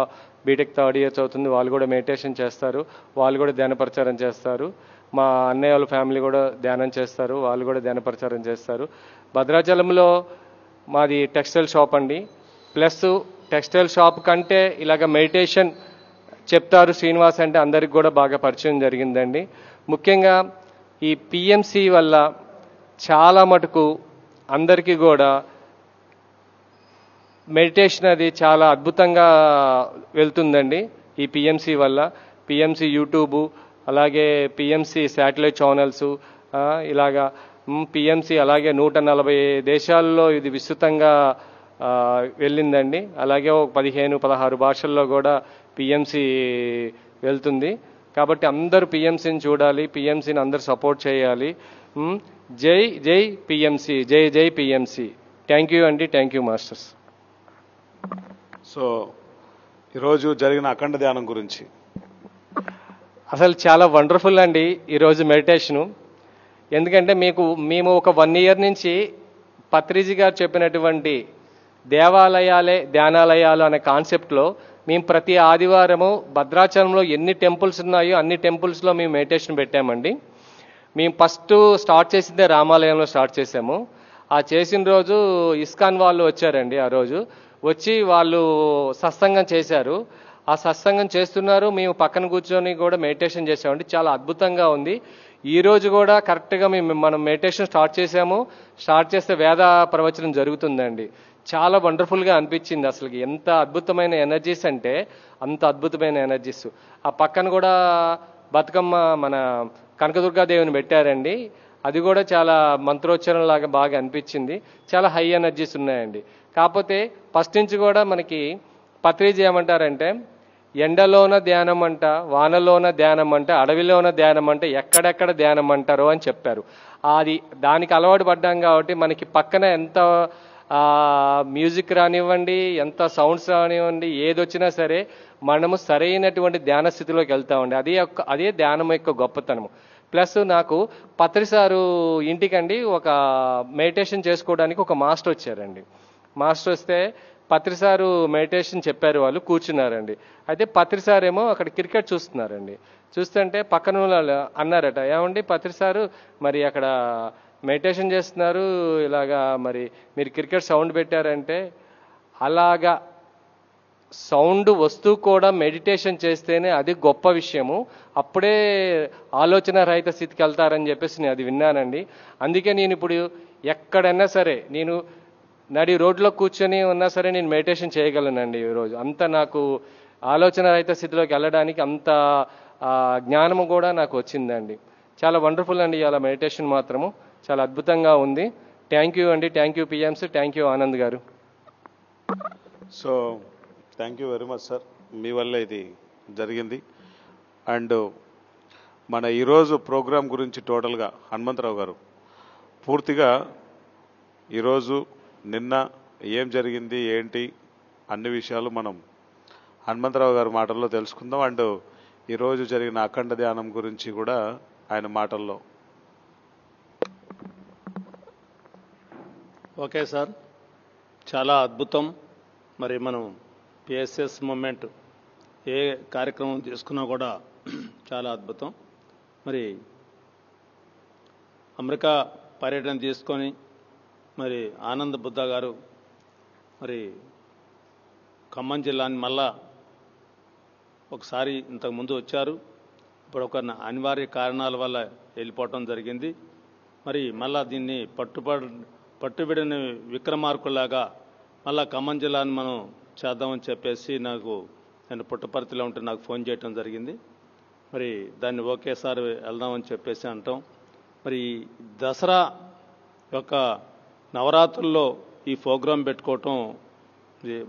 బీటెక్ థర్డ్ ఇయర్ చదువుతుంది. వాళ్ళు కూడా మెడిటేషన్ చేస్తారు, వాళ్ళు కూడా ధ్యాన ప్రచారం చేస్తారు. మా అన్నయ్య వాళ్ళ ఫ్యామిలీ కూడా ధ్యానం చేస్తారు, వాళ్ళు కూడా ధ్యాన ప్రచారం చేస్తారు. భద్రాచలంలో మాది టెక్స్టైల్ షాప్ అండి. ప్లస్ టెక్స్టైల్ షాప్ కంటే ఇలాగ మెడిటేషన్ చెప్తారు శ్రీనివాస్ అంటే అందరికి కూడా బాగా పరిచయం జరిగిందండి. ముఖ్యంగా ఈ పిఎంసి వల్ల చాలా మటుకు అందరికీ కూడా మెడిటేషన్ అది చాలా అద్భుతంగా వెళ్తుందండి ఈ పిఎంసి వల్ల. పిఎంసి యూట్యూబు, అలాగే పిఎంసి శాటిలైట్ ఛానల్స్, ఇలాగా పిఎంసి అలాగే నూట నలభై దేశాల్లో ఇది విస్తృతంగా వెళ్ళిందండి. అలాగే ఒక పదిహేను పదహారు భాషల్లో కూడా పిఎంసి వెళ్తుంది. కాబట్టి అందరూ పిఎంసీని చూడాలి, పిఎంసీని అందరూ సపోర్ట్ చేయాలి. జై జై పిఎంసి, జై జై పిఎంసి. థ్యాంక్ యూ అండి, థ్యాంక్ యూ మాస్టర్స్. సో ఈరోజు జరిగిన అఖండ ధ్యానం గురించి అసలు చాలా వండర్ఫుల్ అండి ఈరోజు మెడిటేషను. ఎందుకంటే మీకు మేము ఒక వన్ ఇయర్ నుంచి పత్రిజీ గారు చెప్పినటువంటి దేవాలయాలే ధ్యానాలయాలు అనే కాన్సెప్ట్లో మేము ప్రతి ఆదివారము భద్రాచలంలో ఎన్ని టెంపుల్స్ ఉన్నాయో అన్ని టెంపుల్స్లో మేము మెడిటేషన్ పెట్టామండి. మేము ఫస్ట్ స్టార్ట్ చేసిందే రామాలయంలో స్టార్ట్ చేసాము. ఆ చేసిన రోజు ఇస్కాన్ వాళ్ళు వచ్చారండి. ఆ రోజు వచ్చి వాళ్ళు సత్సంగం చేశారు. ఆ సత్సంగం చేస్తున్నారు, మేము పక్కన కూర్చొని కూడా మెడిటేషన్ చేసామండి. చాలా అద్భుతంగా ఉంది. ఈరోజు కూడా కరెక్ట్గా మేము మనం మెడిటేషన్ స్టార్ట్ చేసాము. స్టార్ట్ చేస్తే వేద ప్రవచనం జరుగుతుందండి. చాలా వండర్ఫుల్గా అనిపించింది. అసలుకి ఎంత అద్భుతమైన ఎనర్జీస్ అంటే అంత అద్భుతమైన ఎనర్జీస్. ఆ పక్కన కూడా బతుకమ్మ మన కనకదుర్గాదేవిని పెట్టారండి. అది కూడా చాలా మంత్రోచ్చారణ లాగా బాగా అనిపించింది. చాలా హై ఎనర్జీస్ ఉన్నాయండి. కాకపోతే ఫస్ట్ నుంచి కూడా మనకి పత్రిజీ ఏమంటారంటే ఎండలోన ధ్యానం అంట, వానలోన ధ్యానం అంట, అడవిలోన ధ్యానం అంటే ఎక్కడెక్కడ ధ్యానం అంటారో అని చెప్పారు. అది దానికి అలవాటు పడ్డాం కాబట్టి మనకి పక్కన ఎంత మ్యూజిక్ రానివ్వండి, ఎంత సౌండ్స్ రానివ్వండి, ఏదొచ్చినా సరే మనము సరైనటువంటి ధ్యాన స్థితిలోకి వెళ్తామండి. అదే యొక్క అదే ధ్యానం యొక్క గొప్పతనము. ప్లస్ నాకు పత్రిసారు ఇంటికండి ఒక మెడిటేషన్ చేసుకోవడానికి ఒక మాస్టర్ వచ్చారండి. మాస్టర్ వస్తే పత్రిసారు మెడిటేషన్ చెప్పారు, వాళ్ళు కూర్చున్నారండి. అయితే పత్రిసారు ఏమో అక్కడ క్రికెట్ చూస్తున్నారండి. చూస్తుంటే పక్కన వాళ్ళు అన్నారట, ఏమండి పత్రిసారు మరి అక్కడ మెడిటేషన్ చేస్తున్నారు ఇలాగా, మరి మీరు క్రికెట్ సౌండ్ పెట్టారంటే అలాగా సౌండ్ వస్తూ కూడా మెడిటేషన్ చేస్తేనే అది గొప్ప విషయము, అప్పుడే ఆలోచన రహిత స్థితికి వెళ్తారని చెప్పేసి నేను అది విన్నానండి. అందుకే నేను ఇప్పుడు ఎక్కడైనా సరే నేను నడి రోడ్లో కూర్చొని ఉన్నా సరే నేను మెడిటేషన్ చేయగలనండి. ఈరోజు అంత నాకు ఆలోచన రహిత స్థితిలోకి వెళ్ళడానికి అంత జ్ఞానము కూడా నాకు వచ్చిందండి. చాలా వండర్ఫుల్ అండి. ఇలా మెడిటేషన్ మాత్రము చాలా అద్భుతంగా ఉంది. థ్యాంక్ యూ అండి. Thank you PMC. Thank you Anand గారు. So thank you very much sir, మీ వల్ల ఇది జరిగింది. అండ్ మన ఈరోజు ప్రోగ్రాం గురించి టోటల్గా హనుమంతరావు గారు పూర్తిగా ఈరోజు నిన్న ఏం జరిగింది ఏంటి అన్ని విషయాలు మనం హనుమంతరావు గారి మాటల్లో తెలుసుకుందాం. అండ్ ఈరోజు జరిగిన అఖండ ధ్యానం గురించి కూడా ఆయన మాటల్లో. ఓకే సార్, చాలా అద్భుతం. మరి మనం పిఎస్ఎస్ మూమెంట్ ఏ కార్యక్రమం తీసుకున్నా కూడా చాలా అద్భుతం. మరి అమెరికా పర్యటన తీసుకొని మరి ఆనంద్ బుద్ధ గారు మరి ఖమ్మం జిల్లాని మళ్ళా ఒకసారి ఇంతకుముందు వచ్చారు, ఇప్పుడు ఒక అనివార్య కారణాల వల్ల వెళ్ళిపోవటం జరిగింది. మరి మళ్ళా దీన్ని పట్టుబడి పట్టుబడిన విక్రమార్కులాగా మళ్ళా ఖమ్మం జిల్లాని మనం చేద్దామని చెప్పేసి నాకు నేను పుట్టపర్తిలో ఉంటే నాకు ఫోన్ చేయటం జరిగింది. మరి దాన్ని ఒకేసారి వెళ్దామని చెప్పేసి అంటాం. మరి దసరా యొక్క నవరాత్రుల్లో ఈ ప్రోగ్రాం పెట్టుకోవటం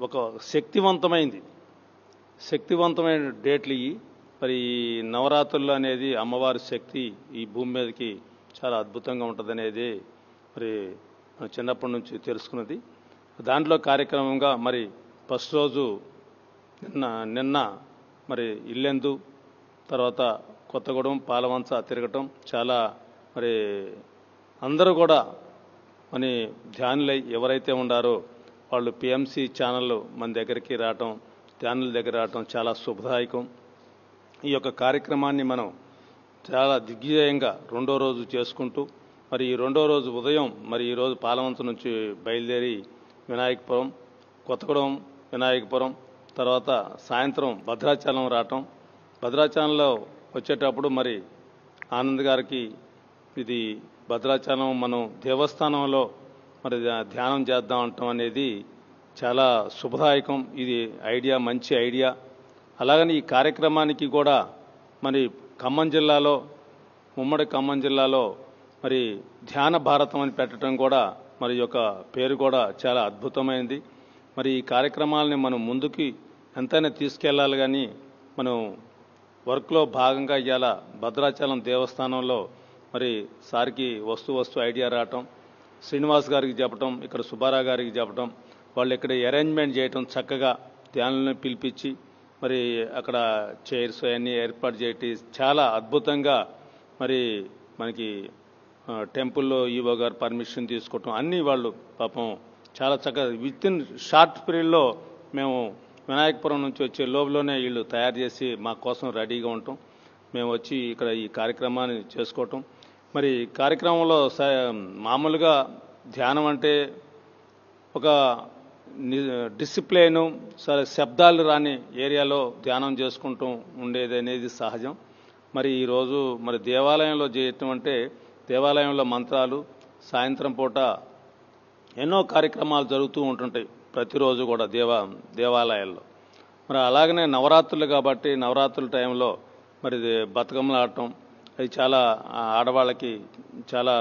ఒక శక్తివంతమైంది శక్తివంతమైన డేట్లు ఇవి. మరి నవరాత్రులు అనేది అమ్మవారి శక్తి ఈ భూమి మీదకి చాలా అద్భుతంగా ఉంటుంది అనేది మరి మనం చిన్నప్పటి నుంచి తెలుసుకున్నది. దాంట్లో కార్యక్రమంగా మరి ఫస్ట్ రోజు నిన్న నిన్న మరి ఇల్లెందు, తర్వాత కొత్తగూడెం, పాలవంచ తిరగటం చాలా మరి అందరూ కూడా మరి ధ్యానులై ఎవరైతే ఉండారో వాళ్ళు పిఎంసి ఛానళ్ళు మన దగ్గరికి రావటం, ఛానల్ దగ్గర రావటం చాలా శుభదాయకం. ఈ యొక్క కార్యక్రమాన్ని మనం చాలా దిగ్విజయంగా రెండో రోజు చేసుకుంటూ మరి ఈ రెండో రోజు ఉదయం మరి ఈరోజు పాలవంచ నుంచి బయలుదేరి వినాయకపురం, కొత్తగూడెం, వినాయకపురం, తర్వాత సాయంత్రం భద్రాచలం రావటం. భద్రాచలంలో వచ్చేటప్పుడు మరి ఆనంద్ గారికి ఇది భద్రాచలం మనం దేవస్థానంలో మరి ధ్యానం చేద్దాం అంటాం అనేది చాలా శుభదాయకం. ఇది ఐడియా, మంచి ఐడియా. అలాగని ఈ కార్యక్రమానికి కూడా మరి ఖమ్మం జిల్లాలో, ఉమ్మడి ఖమ్మం జిల్లాలో మరి ధ్యాన భారతం అని పెట్టడం కూడా మరి యొక్క పేరు కూడా చాలా అద్భుతమైంది. మరి ఈ కార్యక్రమాలని మనం ముందుకి ఎంతైనా తీసుకెళ్ళాలి. కానీ మనం వర్క్లో భాగంగా ఇవాళ భద్రాచలం దేవస్థానంలో మరి సార్కి వస్తూ వస్తూ ఐడియా రావటం, శ్రీనివాస్ గారికి చెప్పటం, ఇక్కడ సుబ్బారా గారికి చెప్పటం, వాళ్ళు ఇక్కడ అరేంజ్మెంట్ చేయటం, చక్కగా ధ్యానులను పిలిపించి మరి అక్కడ చైర్స్ అవన్నీ ఏర్పాటు చేయటం చాలా అద్భుతంగా మరి మనకి టెంపుల్లో ఈవో గారు పర్మిషన్ తీసుకోవటం అన్నీ వాళ్ళు పాపం చాలా చక్కగా విత్ ఇన్ షార్ట్ పీరియడ్లో మేము వినాయకపురం నుంచి వచ్చే లోపులోనే వీళ్ళు తయారు చేసి మా కోసం రెడీగా ఉంటాం. మేము వచ్చి ఇక్కడ ఈ కార్యక్రమాన్ని చేసుకోవటం. మరి కార్యక్రమంలో మామూలుగా ధ్యానం అంటే ఒక డిసిప్లైను, సరే శబ్దాలు రాని ఏరియాలో ధ్యానం చేసుకుంటూ ఉండేది అనేది సహజం. మరి ఈరోజు మరి దేవాలయంలో చేయటం అంటే దేవాలయంలో మంత్రాలు, సాయంత్రం పూట ఎన్నో కార్యక్రమాలు జరుగుతూ ఉంటుంటాయి ప్రతిరోజు కూడా దేవా దేవాలయాల్లో. మరి అలాగనే నవరాత్రులు కాబట్టి నవరాత్రుల టైంలో మరి బతుకమ్మలు ఆడటం, అది చాలా ఆడవాళ్ళకి చాలా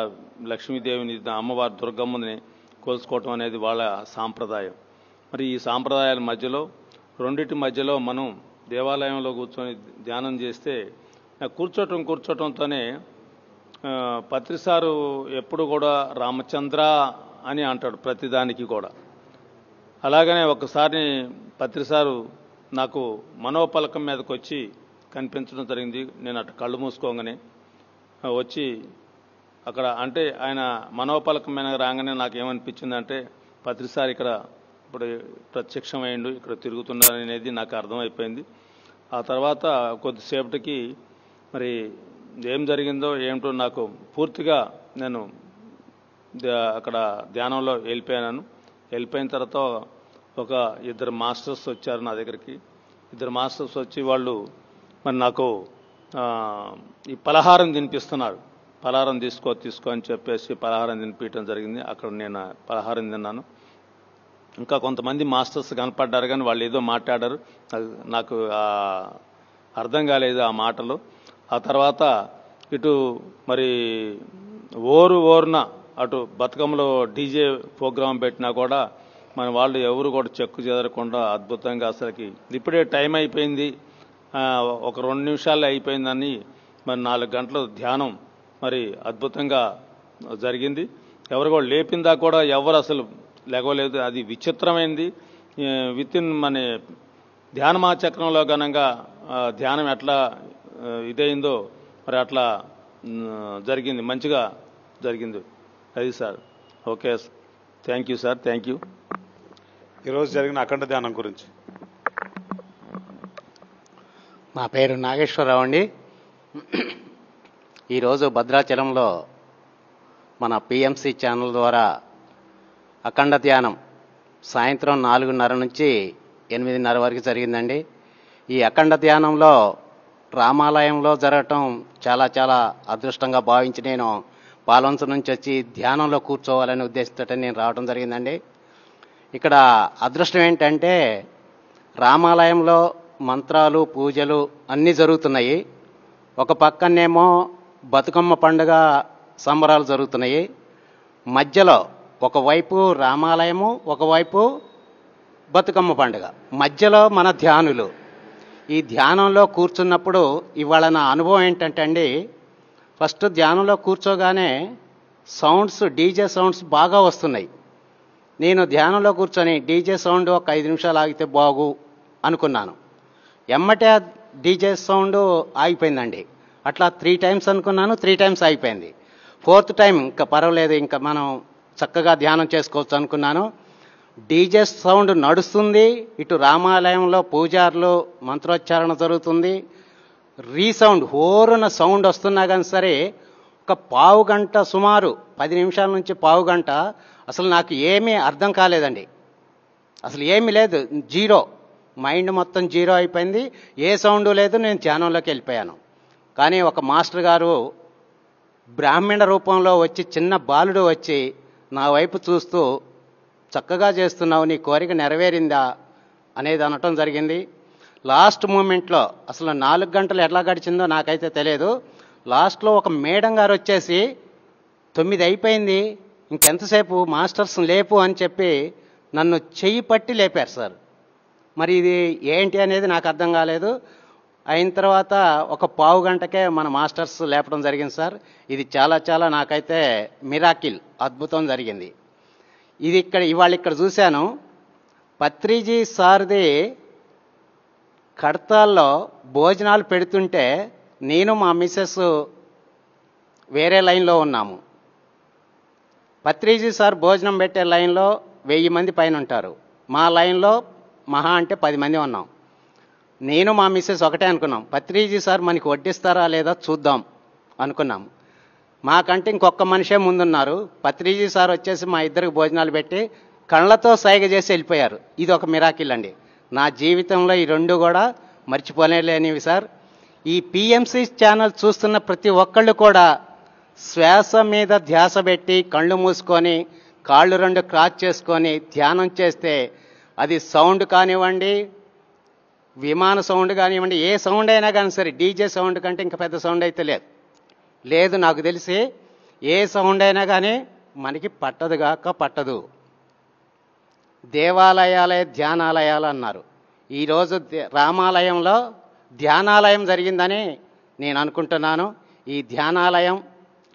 లక్ష్మీదేవిని, అమ్మవారి దుర్గమ్మని కోల్చుకోవటం అనేది వాళ్ళ సాంప్రదాయం. మరి ఈ సాంప్రదాయాల మధ్యలో రెండింటి మధ్యలో మనం దేవాలయంలో కూర్చొని ధ్యానం చేస్తే కూర్చోటం కూర్చోటంతోనే పత్రిసారు ఎప్పుడు కూడా రామచంద్ర అని అంటాడు ప్రతిదానికి కూడా. అలాగనే ఒకసారి పత్రిసారు నాకు మనోపలకం మీదకి వచ్చి కనిపించడం జరిగింది. నేను అటు కళ్ళు మూసుకోగానే వచ్చి అక్కడ అంటే ఆయన మనోపలకమైన రాగానే నాకు ఏమనిపించిందంటే పత్రిసారి ఇక్కడ ఇప్పుడు ప్రత్యక్షమైండు, ఇక్కడ తిరుగుతున్నారు అనేది నాకు అర్థమైపోయింది. ఆ తర్వాత కొద్దిసేపటికి మరి ఏం జరిగిందో ఏమిటో నాకు పూర్తిగా నేను అక్కడ ధ్యానంలో వెళ్ళిపోయాను. వెళ్ళిపోయిన తర్వాత ఒక ఇద్దరు మాస్టర్స్ వచ్చారు నా దగ్గరికి. ఇద్దరు మాస్టర్స్ వచ్చి వాళ్ళు మరి నాకు ఈ పలహారం తినిపిస్తున్నారు. పలహారం తీసుకో తీసుకో అని చెప్పేసి పలహారం తినిపించడం జరిగింది. అక్కడ నేను పలహారం తిన్నాను. ఇంకా కొంతమంది మాస్టర్స్ కనపడ్డారు కానీ వాళ్ళు ఏదో మాట్లాడారు, నాకు అర్థం కాలేదు ఆ మాటలు. ఆ తర్వాత ఇటు మరి ఓరు ఓరున అటు బతుకమ్మలో డీజే ప్రోగ్రాం పెట్టినా కూడా మన వాళ్ళు ఎవరు కూడా చెక్కు చెదరకుండా అద్భుతంగా అసలుకి ఇప్పుడే టైం అయిపోయింది, ఒక రెండు నిమిషాలు అయిపోయిందని మరి నాలుగు గంటల ధ్యానం మరి అద్భుతంగా జరిగింది. ఎవరు కూడా లేపిందా కూడా ఎవరు అసలు లేవలేదు, అది విచిత్రమైంది. విత్ ఇన్ మన ధ్యానమాచక్రంలో ఘనంగా ధ్యానం ఎట్లా ఇదైందో మరి అట్లా జరిగింది, మంచిగా జరిగింది. అది sir. Okay sir, thank you sir, thank you. ఈరోజు జరిగిన అఖండ ధ్యానం గురించి. నా పేరు నాగేశ్వరరావు అండి. ఈరోజు భద్రాచలంలో మన పిఎంసి ఛానల్ ద్వారా అఖండ ధ్యానం సాయంత్రం నాలుగున్నర నుంచి ఎనిమిదిన్నర వరకు జరిగిందండి. ఈ అఖండ ధ్యానంలో రామాలయంలో జరగటం చాలా చాలా అదృష్టంగా భావించి నేను పాలొంచ నుంచి వచ్చి ధ్యానంలో కూర్చోవాలనే ఉద్దేశంతో నేను రావడం జరిగిందండి. ఇక్కడ అదృష్టం ఏంటంటే రామాలయంలో మంత్రాలు పూజలు అన్నీ జరుగుతున్నాయి, ఒక పక్కనేమో బతుకమ్మ పండుగ సంబరాలు జరుగుతున్నాయి, మధ్యలో ఒకవైపు రామాలయము ఒకవైపు బతుకమ్మ పండుగ, మధ్యలో మన ధ్యానులు. ఈ ధ్యానంలో కూర్చున్నప్పుడు ఇవాళ నా అనుభవం ఏంటంటే అండి, ఫస్ట్ ధ్యానంలో కూర్చోగానే సౌండ్స్ డీజే సౌండ్స్ బాగా వస్తున్నాయి. నేను ధ్యానంలో కూర్చొని డీజే సౌండ్ ఒక ఐదు నిమిషాలు ఆగితే బాగు అనుకున్నాను, ఎమ్మటే డీజే సౌండ్ ఆగిపోయిందండి. అట్లా త్రీ టైమ్స్ అనుకున్నాను, త్రీ టైమ్స్ ఆగిపోయింది. ఫోర్త్ టైం ఇంకా పర్వాలేదు, ఇంకా మనం చక్కగా ధ్యానం చేసుకోవచ్చు అనుకున్నాను. డీజే సౌండ్ నడుస్తుంది, ఇటు రామాలయంలో పూజారులు మంత్రోచ్చారణ జరుగుతుంది, రీసౌండ్ హోరున సౌండ్ వస్తున్నా కానీ సరే ఒక పావు గంట సుమారు పది నిమిషాల నుంచి పావు గంట అసలు నాకు ఏమీ అర్థం కాలేదండి, అసలు ఏమీ లేదు, జీరో, మైండ్ మొత్తం జీరో అయిపోయింది, ఏ సౌండు లేదు, నేను ధ్యానంలోకి వెళ్ళిపోయాను. కానీ ఒక మాస్టర్ గారు బ్రాహ్మణ రూపంలో వచ్చి, చిన్న బాలుడు వచ్చి నా వైపు చూస్తూ చక్కగా చేస్తున్నావు, నీ కోరిక నెరవేరిందా అనేది అనటం జరిగింది. లాస్ట్ మూమెంట్లో అసలు నాలుగు గంటలు ఎలా గడిచిందో నాకైతే తెలియదు, లాస్ట్లో ఒక మేడం గారు వచ్చేసి తొమ్మిది అయిపోయింది ఇంకెంతసేపు మాస్టర్స్ లేపు అని చెప్పి నన్ను చెయ్యి పట్టి లేపారు సార్. మరి ఇది ఏంటి అనేది నాకు అర్థం కాలేదు. అయిన తర్వాత ఒక పావు గంటకే మన మాస్టర్స్ లేపడం జరిగింది సార్. ఇది చాలా చాలా నాకైతే మిరాకిల్ అద్భుతం జరిగింది. ఇది ఇక్కడ ఇవాళ ఇక్కడ చూశాను, పత్రిజీ సార్ది కడతాల్లో భోజనాలు పెడుతుంటే నేను మా మిస్సెస్ వేరే లైన్లో ఉన్నాము. పత్రిజీ సార్ భోజనం పెట్టే లైన్లో వెయ్యి మంది పైన ఉంటారు, మా లైన్లో మహా అంటే పది మంది ఉన్నాం. నేను మా మిస్సెస్ ఒకటే అనుకున్నాం, పత్రిజీ సార్ మనకి వడ్డిస్తారా లేదా చూద్దాం అనుకున్నాం. మాకంటే ఇంకొక మనిషే ముందున్నారు, పత్రిజీ సార్ వచ్చేసి మా ఇద్దరికి భోజనాలు పెట్టి కళ్ళతో సైగ చేసి వెళ్ళిపోయారు. ఇది ఒక మిరాకిల్ అండి, నా జీవితంలో ఈ రెండు కూడా మర్చిపోలేనివి సార్. ఈ పిఎంసి ఛానల్ చూస్తున్న ప్రతి ఒక్కళ్ళు కూడా శ్వాస మీద ధ్యాస పెట్టి కళ్ళు మూసుకొని కాళ్ళు రెండు క్రాస్ చేసుకొని ధ్యానం చేస్తే అది సౌండ్ కానివ్వండి, విమాన సౌండ్ కానివ్వండి, ఏ సౌండ్ అయినా కానీ సరే డీజే సౌండ్ కంటే ఇంకా పెద్ద సౌండ్ అయితే లేదు లేదు నాకు తెలిసి ఏ సౌండ్ అయినా కానీ మనకి పట్టదుగాక పట్టదు. దేవాలయాలే ధ్యానాలయాలు అన్నారు, ఈరోజు రామాలయంలో ధ్యానాలయం జరిగిందని నేను అనుకుంటున్నాను. ఈ ధ్యానాలయం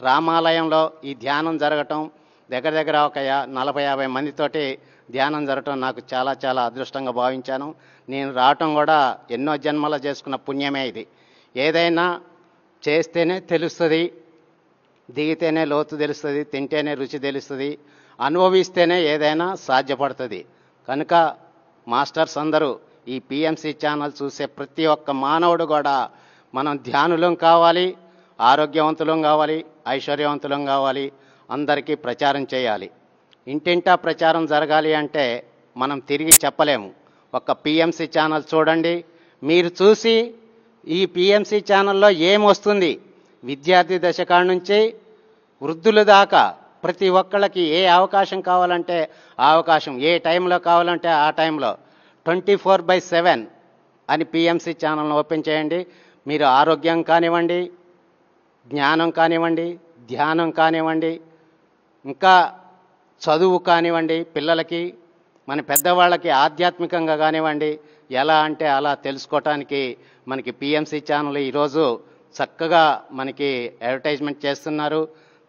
రామాలయంలో ఈ ధ్యానం జరగటం దగ్గర దగ్గర ఒక నలభై యాభై మందితోటి ధ్యానం జరగటం నాకు చాలా చాలా అదృష్టంగా భావించాను. నేను రావటం కూడా ఎన్నో జన్మల చేసుకున్న పుణ్యమే ఇది. ఏదైనా చేస్తేనే తెలుస్తుంది, దిగితేనే లోతు తెలుస్తుంది, తింటేనే రుచి తెలుస్తుంది, అనుభవిస్తేనే ఏదైనా సాధ్యపడుతుంది. కనుక మాస్టర్స్ అందరూ ఈ పిఎంసి ఛానల్ చూసే ప్రతి ఒక్క మానవుడు కూడా మనం ధ్యానులం కావాలి, ఆరోగ్యవంతులం కావాలి, ఐశ్వర్యవంతులం కావాలి, అందరికీ ప్రచారం చేయాలి. ఇంటింటా ప్రచారం జరగాలి అంటే మనం తిరిగి చెప్పలేము. ఒక్క పిఎంసి ఛానల్ చూడండి, మీరు చూసి ఈ పిఎంసి ఛానల్లో ఏమొస్తుంది, విద్యార్థి దశ కాడ నుంచి వృద్ధుల దాకా ప్రతి ఒక్కళ్ళకి ఏ అవకాశం కావాలంటే ఆ అవకాశం, ఏ టైంలో కావాలంటే ఆ టైంలో ట్వంటీ ఫోర్ బై సెవెన్ అని పిఎంసి ఛానల్ను ఓపెన్ చేయండి. మీరు ఆరోగ్యం కానివ్వండి, జ్ఞానం కానివ్వండి, ధ్యానం కానివ్వండి, ఇంకా చదువు కానివ్వండి, పిల్లలకి మన పెద్దవాళ్ళకి ఆధ్యాత్మికంగా కానివ్వండి, ఎలా అంటే అలా తెలుసుకోవటానికి మనకి పిఎంసి ఛానల్ ఈరోజు చక్కగా మనకి అడ్వర్టైజ్మెంట్ చేస్తున్నారు.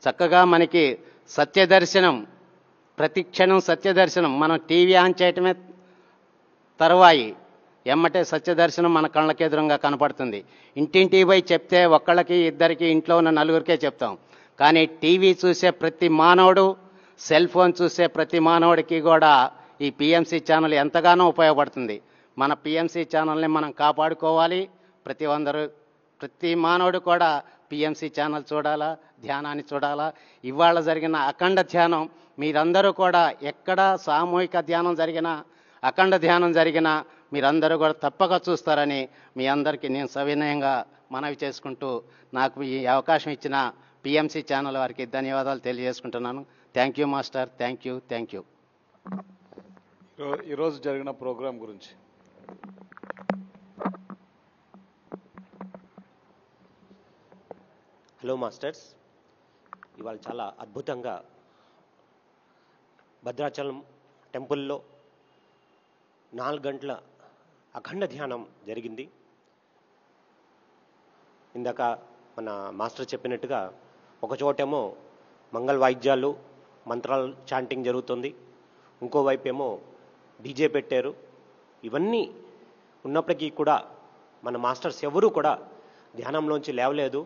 చక్కగా మనకి సత్యదర్శనం, ప్రతి క్షణం సత్యదర్శనం, మనం టీవీ ఆన్ చేయటమే తర్వాయి ఎమ్మటే సత్యదర్శనం మన కళ్ళకి ఎదురుగా కనపడుతుంది. ఇంటింటి పోయి చెప్తే ఒక్కళ్ళకి ఇద్దరికి ఇంట్లో ఉన్న నలుగురికే చెప్తాం, కానీ టీవీ చూసే ప్రతి మానవుడు, సెల్ ఫోన్ చూసే ప్రతి మానవుడికి కూడా ఈ పిఎంసి ఛానల్ ఎంతగానో ఉపయోగపడుతుంది. మన పిఎంసి ఛానల్ని మనం కాపాడుకోవాలి. ప్రతి అందరూ ప్రతి మానవుడు కూడా పిఎంసి ఛానల్ చూడాలా, ధ్యానాన్ని చూడాలా. ఇవాళ జరిగిన అఖండ ధ్యానం మీరందరూ కూడా ఎక్కడ సామూహిక ధ్యానం జరిగినా, అఖండ ధ్యానం జరిగినా మీరందరూ కూడా తప్పక చూస్తారని మీ అందరికీ నేను సవినయంగా మనవి చేసుకుంటూ నాకు ఈ అవకాశం ఇచ్చిన పిఎంసి ఛానల్ వారికి ధన్యవాదాలు తెలియజేసుకుంటున్నాను. Thank you master, thank you, thank you. ఈరోజు జరిగిన ప్రోగ్రాం గురించి హలో మాస్టర్స్, ఇవాళ చాలా అద్భుతంగా భద్రాచలం టెంపుల్లో నాలుగు గంటల అఖండ ధ్యానం జరిగింది. ఇందాక మన మాస్టర్ చెప్పినట్టుగా ఒకచోటేమో మంగళ వాయిద్యాలు, మంత్రాలు, చాంటింగ్ జరుగుతుంది, ఇంకోవైపు ఏమో డీజే పెట్టారు. ఇవన్నీ ఉన్నప్పటికీ కూడా మన మాస్టర్స్ ఎవరూ కూడా ధ్యానంలోంచి లేవలేదు.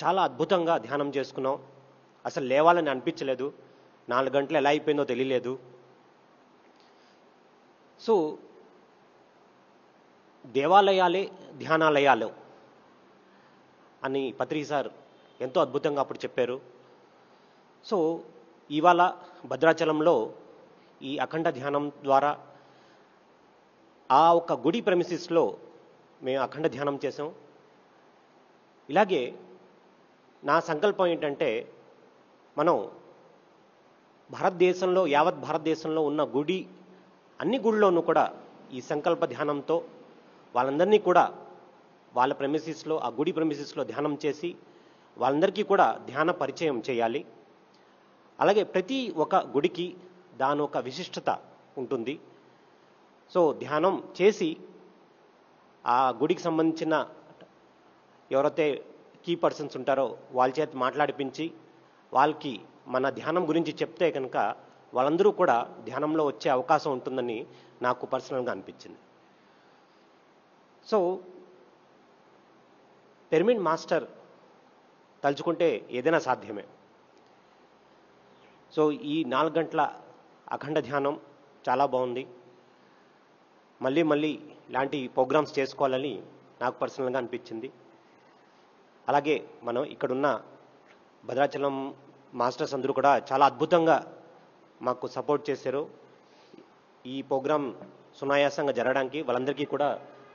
చాలా అద్భుతంగా ధ్యానం చేసుకున్నాం, అసలు లేవాలని అనిపించలేదు. నాలుగు గంటలు ఎలా అయిపోయిందో తెలియలేదు. సో దేవాలయాలే ధ్యానాలయాలు అని పత్రి సార్ ఎంతో అద్భుతంగా అప్పుడు చెప్పారు. సో ఇవాళ భద్రాచలంలో ఈ అఖండ ధ్యానం ద్వారా ఆ ఒక గుడి ప్రెమిసిస్లో మేము అఖండ ధ్యానం చేసాం. ఇలాగే నా సంకల్పం ఏంటంటే మనం భారతదేశంలో, యావత్ భారతదేశంలో ఉన్న గుడి అన్ని గుళ్ళలోనూ కూడా ఈ సంకల్ప ధ్యానంతో వాళ్ళందరినీ కూడా వాళ్ళ ప్రెమిసిస్లో, ఆ గుడి ప్రెమిసిస్లో ధ్యానం చేసి వాళ్ళందరికీ కూడా ధ్యాన పరిచయం చేయాలి. అలాగే ప్రతి ఒక గుడికి దాని ఒక విశిష్టత ఉంటుంది. సో ధ్యానం చేసి ఆ గుడికి సంబంధించిన ఎవరైతే కీ పర్సన్స్ ఉంటారో వాళ్ళ చేత మాట్లాడిపించి వాళ్ళకి మన ధ్యానం గురించి చెప్తే కనుక వాళ్ళందరూ కూడా ధ్యానంలో వచ్చే అవకాశం ఉంటుందని నాకు పర్సనల్గా అనిపించింది. సో పిరమిడ్ మాస్టర్ తలుచుకుంటే ఏదైనా సాధ్యమే. సో ఈ నాలుగు గంటల అఖండ ధ్యానం చాలా బాగుంది. మళ్ళీ మళ్ళీ ఇలాంటి ప్రోగ్రామ్స్ చేసుకోవాలని నాకు పర్సనల్గా అనిపించింది. అలాగే మనం ఇక్కడున్న భద్రాచలం మాస్టర్స్ అందరూ కూడా చాలా అద్భుతంగా మాకు సపోర్ట్ చేశారు. ఈ ప్రోగ్రాం సునాయాసంగా జరగడానికి వాళ్ళందరికీ కూడా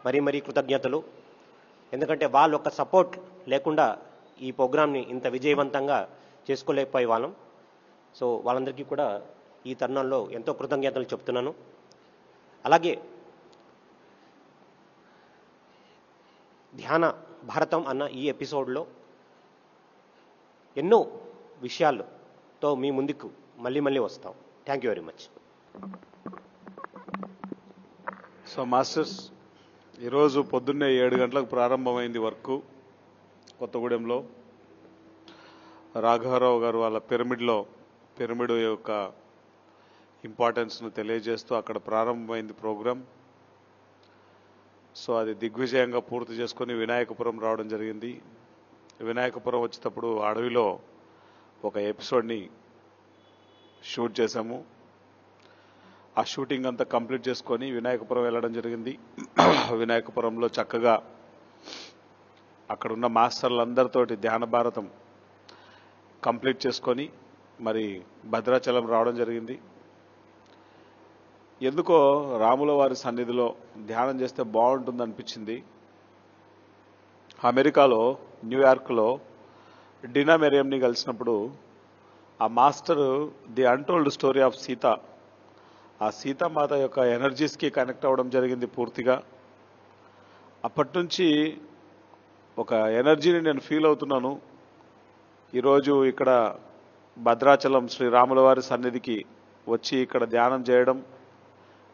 మరీ మరీ కృతజ్ఞతలు. ఎందుకంటే వాళ్ళ యొక్క సపోర్ట్ లేకుండా ఈ ప్రోగ్రాంని ఇంత విజయవంతంగా చేసుకోలేకపోయే వాళ్ళం. సో వాళ్ళందరికీ కూడా ఈ తరుణంలో ఎంతో కృతజ్ఞతలు చెప్తున్నాను. అలాగే ధ్యాన భారతం అన్న ఈ ఎపిసోడ్లో ఎన్నో విషయాలతో మీ ముందుకు మళ్ళీ మళ్ళీ వస్తాం. Thank you very much. So masters, ఈరోజు పొద్దున్నే ఏడు గంటలకు ప్రారంభమైంది వర్క్ కొత్తగూడెంలో. రాఘవరావు గారు వాళ్ళ పిరమిడ్లో పిరమిడ్ యొక్క ఇంపార్టెన్స్ను తెలియజేస్తూ అక్కడ ప్రారంభమైంది ప్రోగ్రాం. సో అది దిగ్విజయంగా పూర్తి చేసుకొని వినాయకపురం రావడం జరిగింది. వినాయకపురం వచ్చేటప్పుడు అడవిలో ఒక ఎపిసోడ్ని షూట్ చేశాము. ఆ షూటింగ్ అంతా కంప్లీట్ చేసుకొని వినాయకపురం వెళ్ళడం జరిగింది. వినాయకపురంలో చక్కగా అక్కడున్న మాస్టర్లందరితోటి ధ్యాన భారతం కంప్లీట్ చేసుకొని మరి భద్రాచలం రావడం జరిగింది. ఎందుకో రాముల వారి సన్నిధిలో ధ్యానం చేస్తే బాగుంటుంది అనిపించింది. అమెరికాలో న్యూయార్క్లో డినా మెరియంని కలిసినప్పుడు ఆ master the untold story of Sita, ఆ సీతామాత యొక్క ఎనర్జీస్కి కనెక్ట్ అవ్వడం జరిగింది పూర్తిగా. అప్పటి నుంచి ఒక ఎనర్జీని నేను ఫీల్ అవుతున్నాను. ఈరోజు ఇక్కడ భద్రాచలం శ్రీరాముల వారి సన్నిధికి వచ్చి ఇక్కడ ధ్యానం చేయడం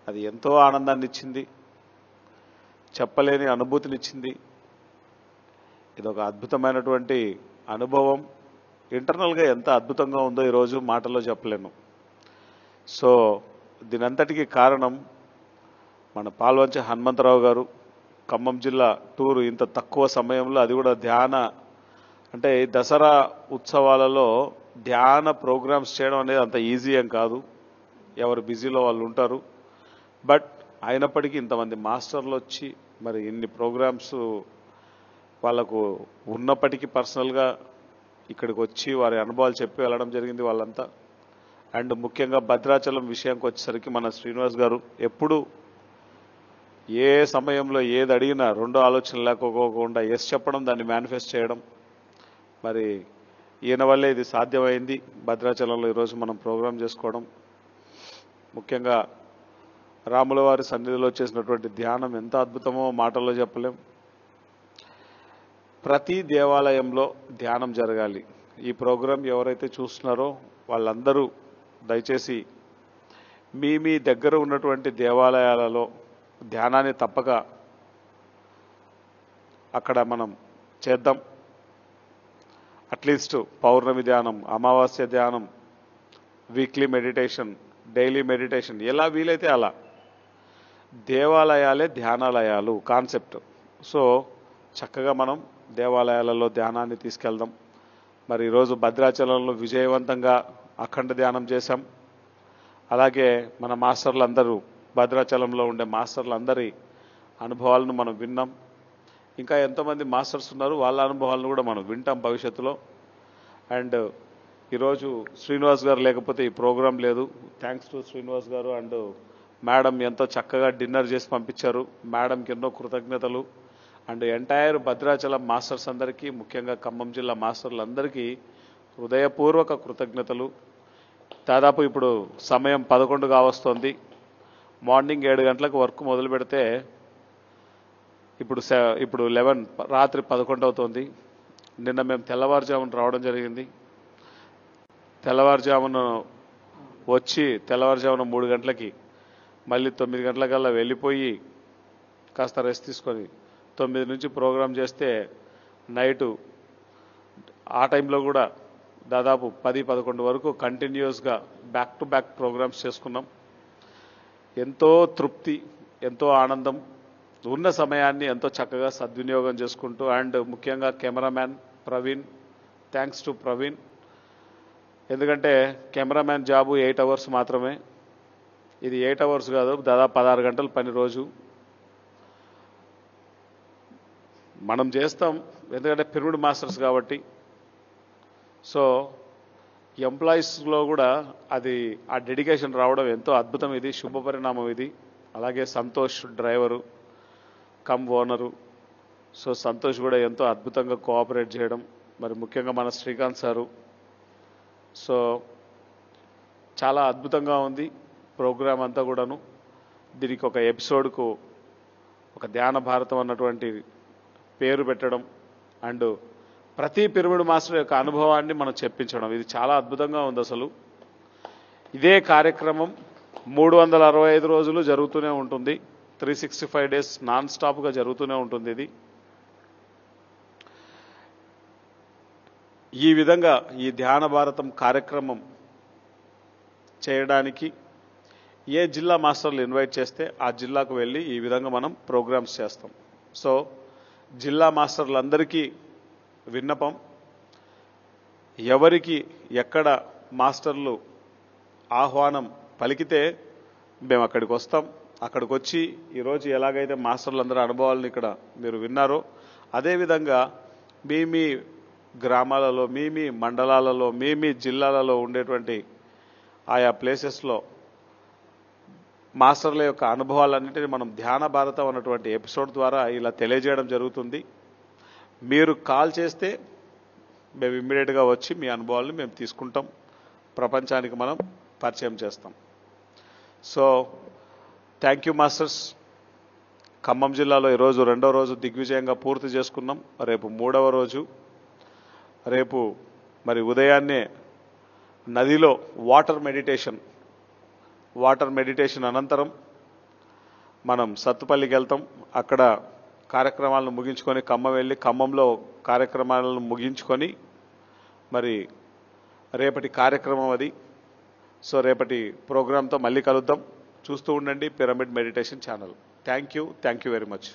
అది ఎంతో ఆనందాన్ని ఇచ్చింది, చెప్పలేని అనుభూతినిచ్చింది. ఇదొక అద్భుతమైనటువంటి అనుభవం. ఇంటర్నల్గా ఎంత అద్భుతంగా ఉందో ఈరోజు మాటల్లో చెప్పలేను. సో దీనంతటికీ కారణం మన పాల్వంచ హనుమంతరావు గారు, ఖమ్మం జిల్లా టూరు ఇంత తక్కువ సమయంలో, అది కూడా ధ్యాన అంటే దసరా ఉత్సవాలలో ధ్యాన ప్రోగ్రామ్స్ చేయడం అనేది అంత ఈజీ ఏం కాదు, ఎవరు బిజీలో వాళ్ళు ఉంటారు. బట్ అయినప్పటికీ ఇంతమంది మాస్టర్లు వచ్చి మరి ఇన్ని ప్రోగ్రామ్స్ వాళ్ళకు ఉన్నప్పటికీ పర్సనల్గా ఇక్కడికి వచ్చి వారి అనుభవాలు చెప్పి వెళ్ళడం జరిగింది వాళ్ళంతా. అండ్ ముఖ్యంగా భద్రాచలం విషయానికి వచ్చేసరికి మన శ్రీనివాస్ గారు ఎప్పుడు ఏ సమయంలో ఏది అడిగినా రెండో ఆలోచన లేకపోకుండా ఎస్ చెప్పడం, దాన్ని మేనిఫెస్ట్ చేయడం, మరి ఈయన వల్లే ఇది సాధ్యమైంది. భద్రాచలంలో ఈరోజు మనం ప్రోగ్రాం చేసుకోవడం, ముఖ్యంగా రాముల వారి సన్నిధిలో చేసినటువంటి ధ్యానం ఎంత అద్భుతమో మాటల్లో చెప్పలేం. ప్రతి దేవాలయంలో ధ్యానం జరగాలి. ఈ ప్రోగ్రాం ఎవరైతే చూస్తున్నారో వాళ్ళందరూ దయచేసి మీ మీ దగ్గర ఉన్నటువంటి దేవాలయాలలో ధ్యానాన్ని తప్పక అక్కడ మనం చేద్దాం. అట్లీస్ట్ పౌర్ణమి ధ్యానం, అమావాస్య ధ్యానం, వీక్లీ మెడిటేషన్, డైలీ మెడిటేషన్, ఎలా వీలైతే అలా. దేవాలయాలే ధ్యానాలయాలు కాన్సెప్ట్. సో చక్కగా మనం దేవాలయాలలో ధ్యానాన్ని తీసుకెళ్దాం. మరి ఈరోజు భద్రాచలంలో విజయవంతంగా అఖండ ధ్యానం చేశాం. అలాగే మన మాస్టర్లందరూ, భద్రాచలంలో ఉండే మాస్టర్లందరి అనుభవాలను మనం విన్నాం. ఇంకా ఎంతోమంది మాస్టర్స్ ఉన్నారు, వాళ్ళ అనుభవాలను కూడా మనం వింటాం భవిష్యత్తులో. అండ్ ఈరోజు శ్రీనివాస్ గారు లేకపోతే ఈ ప్రోగ్రాం లేదు. థ్యాంక్స్ టు శ్రీనివాస్ గారు అండ్ మేడం, ఎంతో చక్కగా డిన్నర్ చేసి పంపించారు. మేడంకి ఎన్నో కృతజ్ఞతలు. అండ్ ఎంటైర్ భద్రాచలం మాస్టర్స్ అందరికీ, ముఖ్యంగా ఖమ్మం జిల్లా మాస్టర్లందరికీ హృదయపూర్వక కృతజ్ఞతలు. దాదాపు ఇప్పుడు సమయం పదకొండు కావస్తోంది. మార్నింగ్ ఏడు గంటలకు వర్క్ మొదలు పెడితే ఇప్పుడు ఇప్పుడు లెవెన్, రాత్రి పదకొండు అవుతుంది. నిన్న మేము తెల్లవారుజామున రావడం జరిగింది. తెల్లవారుజామున వచ్చి తెల్లవారుజామున మూడు గంటలకి మళ్ళీ తొమ్మిది గంటలకల్లా వెళ్ళిపోయి కాస్త రెస్ట్ తీసుకొని తొమ్మిది నుంచి ప్రోగ్రాం చేస్తే నైటు ఆ టైంలో కూడా దాదాపు పది పదకొండు వరకు కంటిన్యూస్గా బ్యాక్ టు బ్యాక్ ప్రోగ్రామ్స్ చేసుకున్నాం. ఎంతో తృప్తి, ఎంతో ఆనందం. ఉన్న సమయాన్ని ఎంతో చక్కగా సద్వినియోగం చేసుకుంటూ, అండ్ ముఖ్యంగా cameraman Praveen, thanks to Praveen. ఎందుకంటే కెమెరామ్యాన్ జాబు ఎయిట్ అవర్స్ మాత్రమే. ఇది ఎయిట్ అవర్స్ కాదు, దాదాపు పదహారు గంటలు పని రోజు మనం చేస్తాం. ఎందుకంటే పిరమిడ్ మాస్టర్స్ కాబట్టి. సో ఎంప్లాయీస్లో కూడా అది ఆ డెడికేషన్ రావడం ఎంతో అద్భుతం. ఇది శుభపరిణామం ఇది. అలాగే Santosh driver come owner, so Santosh కూడా ఎంతో అద్భుతంగా కోఆపరేట్ చేయడం, మరి ముఖ్యంగా మన శ్రీకాంత్ సారు. సో చాలా అద్భుతంగా ఉంది ప్రోగ్రాం అంతా కూడాను. దీనికి ఒక ఎపిసోడ్కు ఒక ధ్యాన భారతం అన్నటువంటి పేరు పెట్టడం, అండ్ ప్రతి పిరమిడ్ మాస్టర్ యొక్క అనుభవాన్ని మనం చెప్పించడం, ఇది చాలా అద్భుతంగా ఉంది. అసలు ఇదే కార్యక్రమం మూడు వందల అరవై ఐదు రోజులు జరుగుతూనే ఉంటుంది. Three sixty five days non స్టాప్గా జరుగుతూనే ఉంటుంది ఇది. ఈ విధంగా ఈ ధ్యాన భారతం కార్యక్రమం చేయడానికి ఏ జిల్లా మాస్టర్లు ఇన్వైట్ చేస్తే ఆ జిల్లాకు వెళ్ళి ఈ విధంగా మనం ప్రోగ్రామ్స్ చేస్తాం. సో జిల్లా మాస్టర్లందరికీ విన్నపం, ఎవరికి ఎక్కడ మాస్టర్లు ఆహ్వానం పలికితే మేము అక్కడికి వస్తాం. అక్కడికి వచ్చి ఈరోజు ఎలాగైతే మాస్టర్లందరి అనుభవాలను ఇక్కడ మీరు విన్నారో, అదేవిధంగా మీ మీ గ్రామాలలో, మీ మీ మండలాలలో, మీ మీ జిల్లాలలో ఉండేటువంటి ఆయా ప్లేసెస్లో మాస్టర్ల యొక్క అనుభవాలన్నింటినీ మనం ధ్యాన భారతం అన్నటువంటి ఎపిసోడ్ ద్వారా ఇలా తెలియజేయడం జరుగుతుంది. మీరు కాల్ చేస్తే మేము ఇమ్మీడియట్గా వచ్చి మీ అనుభవాలను మేము తీసుకుంటాం. ప్రపంచానికి మనం పరిచయం చేస్తాం. So thank you masters. Khammam జిల్లాలో ఈరోజు రెండో రోజు దిగ్విజయంగా పూర్తి చేసుకున్నాం. రేపు మూడవ రోజు. రేపు మరి ఉదయాన్నే నదిలో వాటర్ మెడిటేషన్ వాటర్ మెడిటేషన్ అనంతరం మనం సత్తుపల్లికి వెళ్తాం. అక్కడ కార్యక్రమాలను ముగించుకొని ఖమ్మం వెళ్ళి ఖమ్మంలో కార్యక్రమాలను ముగించుకొని మరి రేపటి కార్యక్రమం అది. సో రేపటి ప్రోగ్రాంతో మళ్ళీ కలుద్దాం. చూస్తూ ఉండండి pyramid meditation channel. Thank you thank you very much.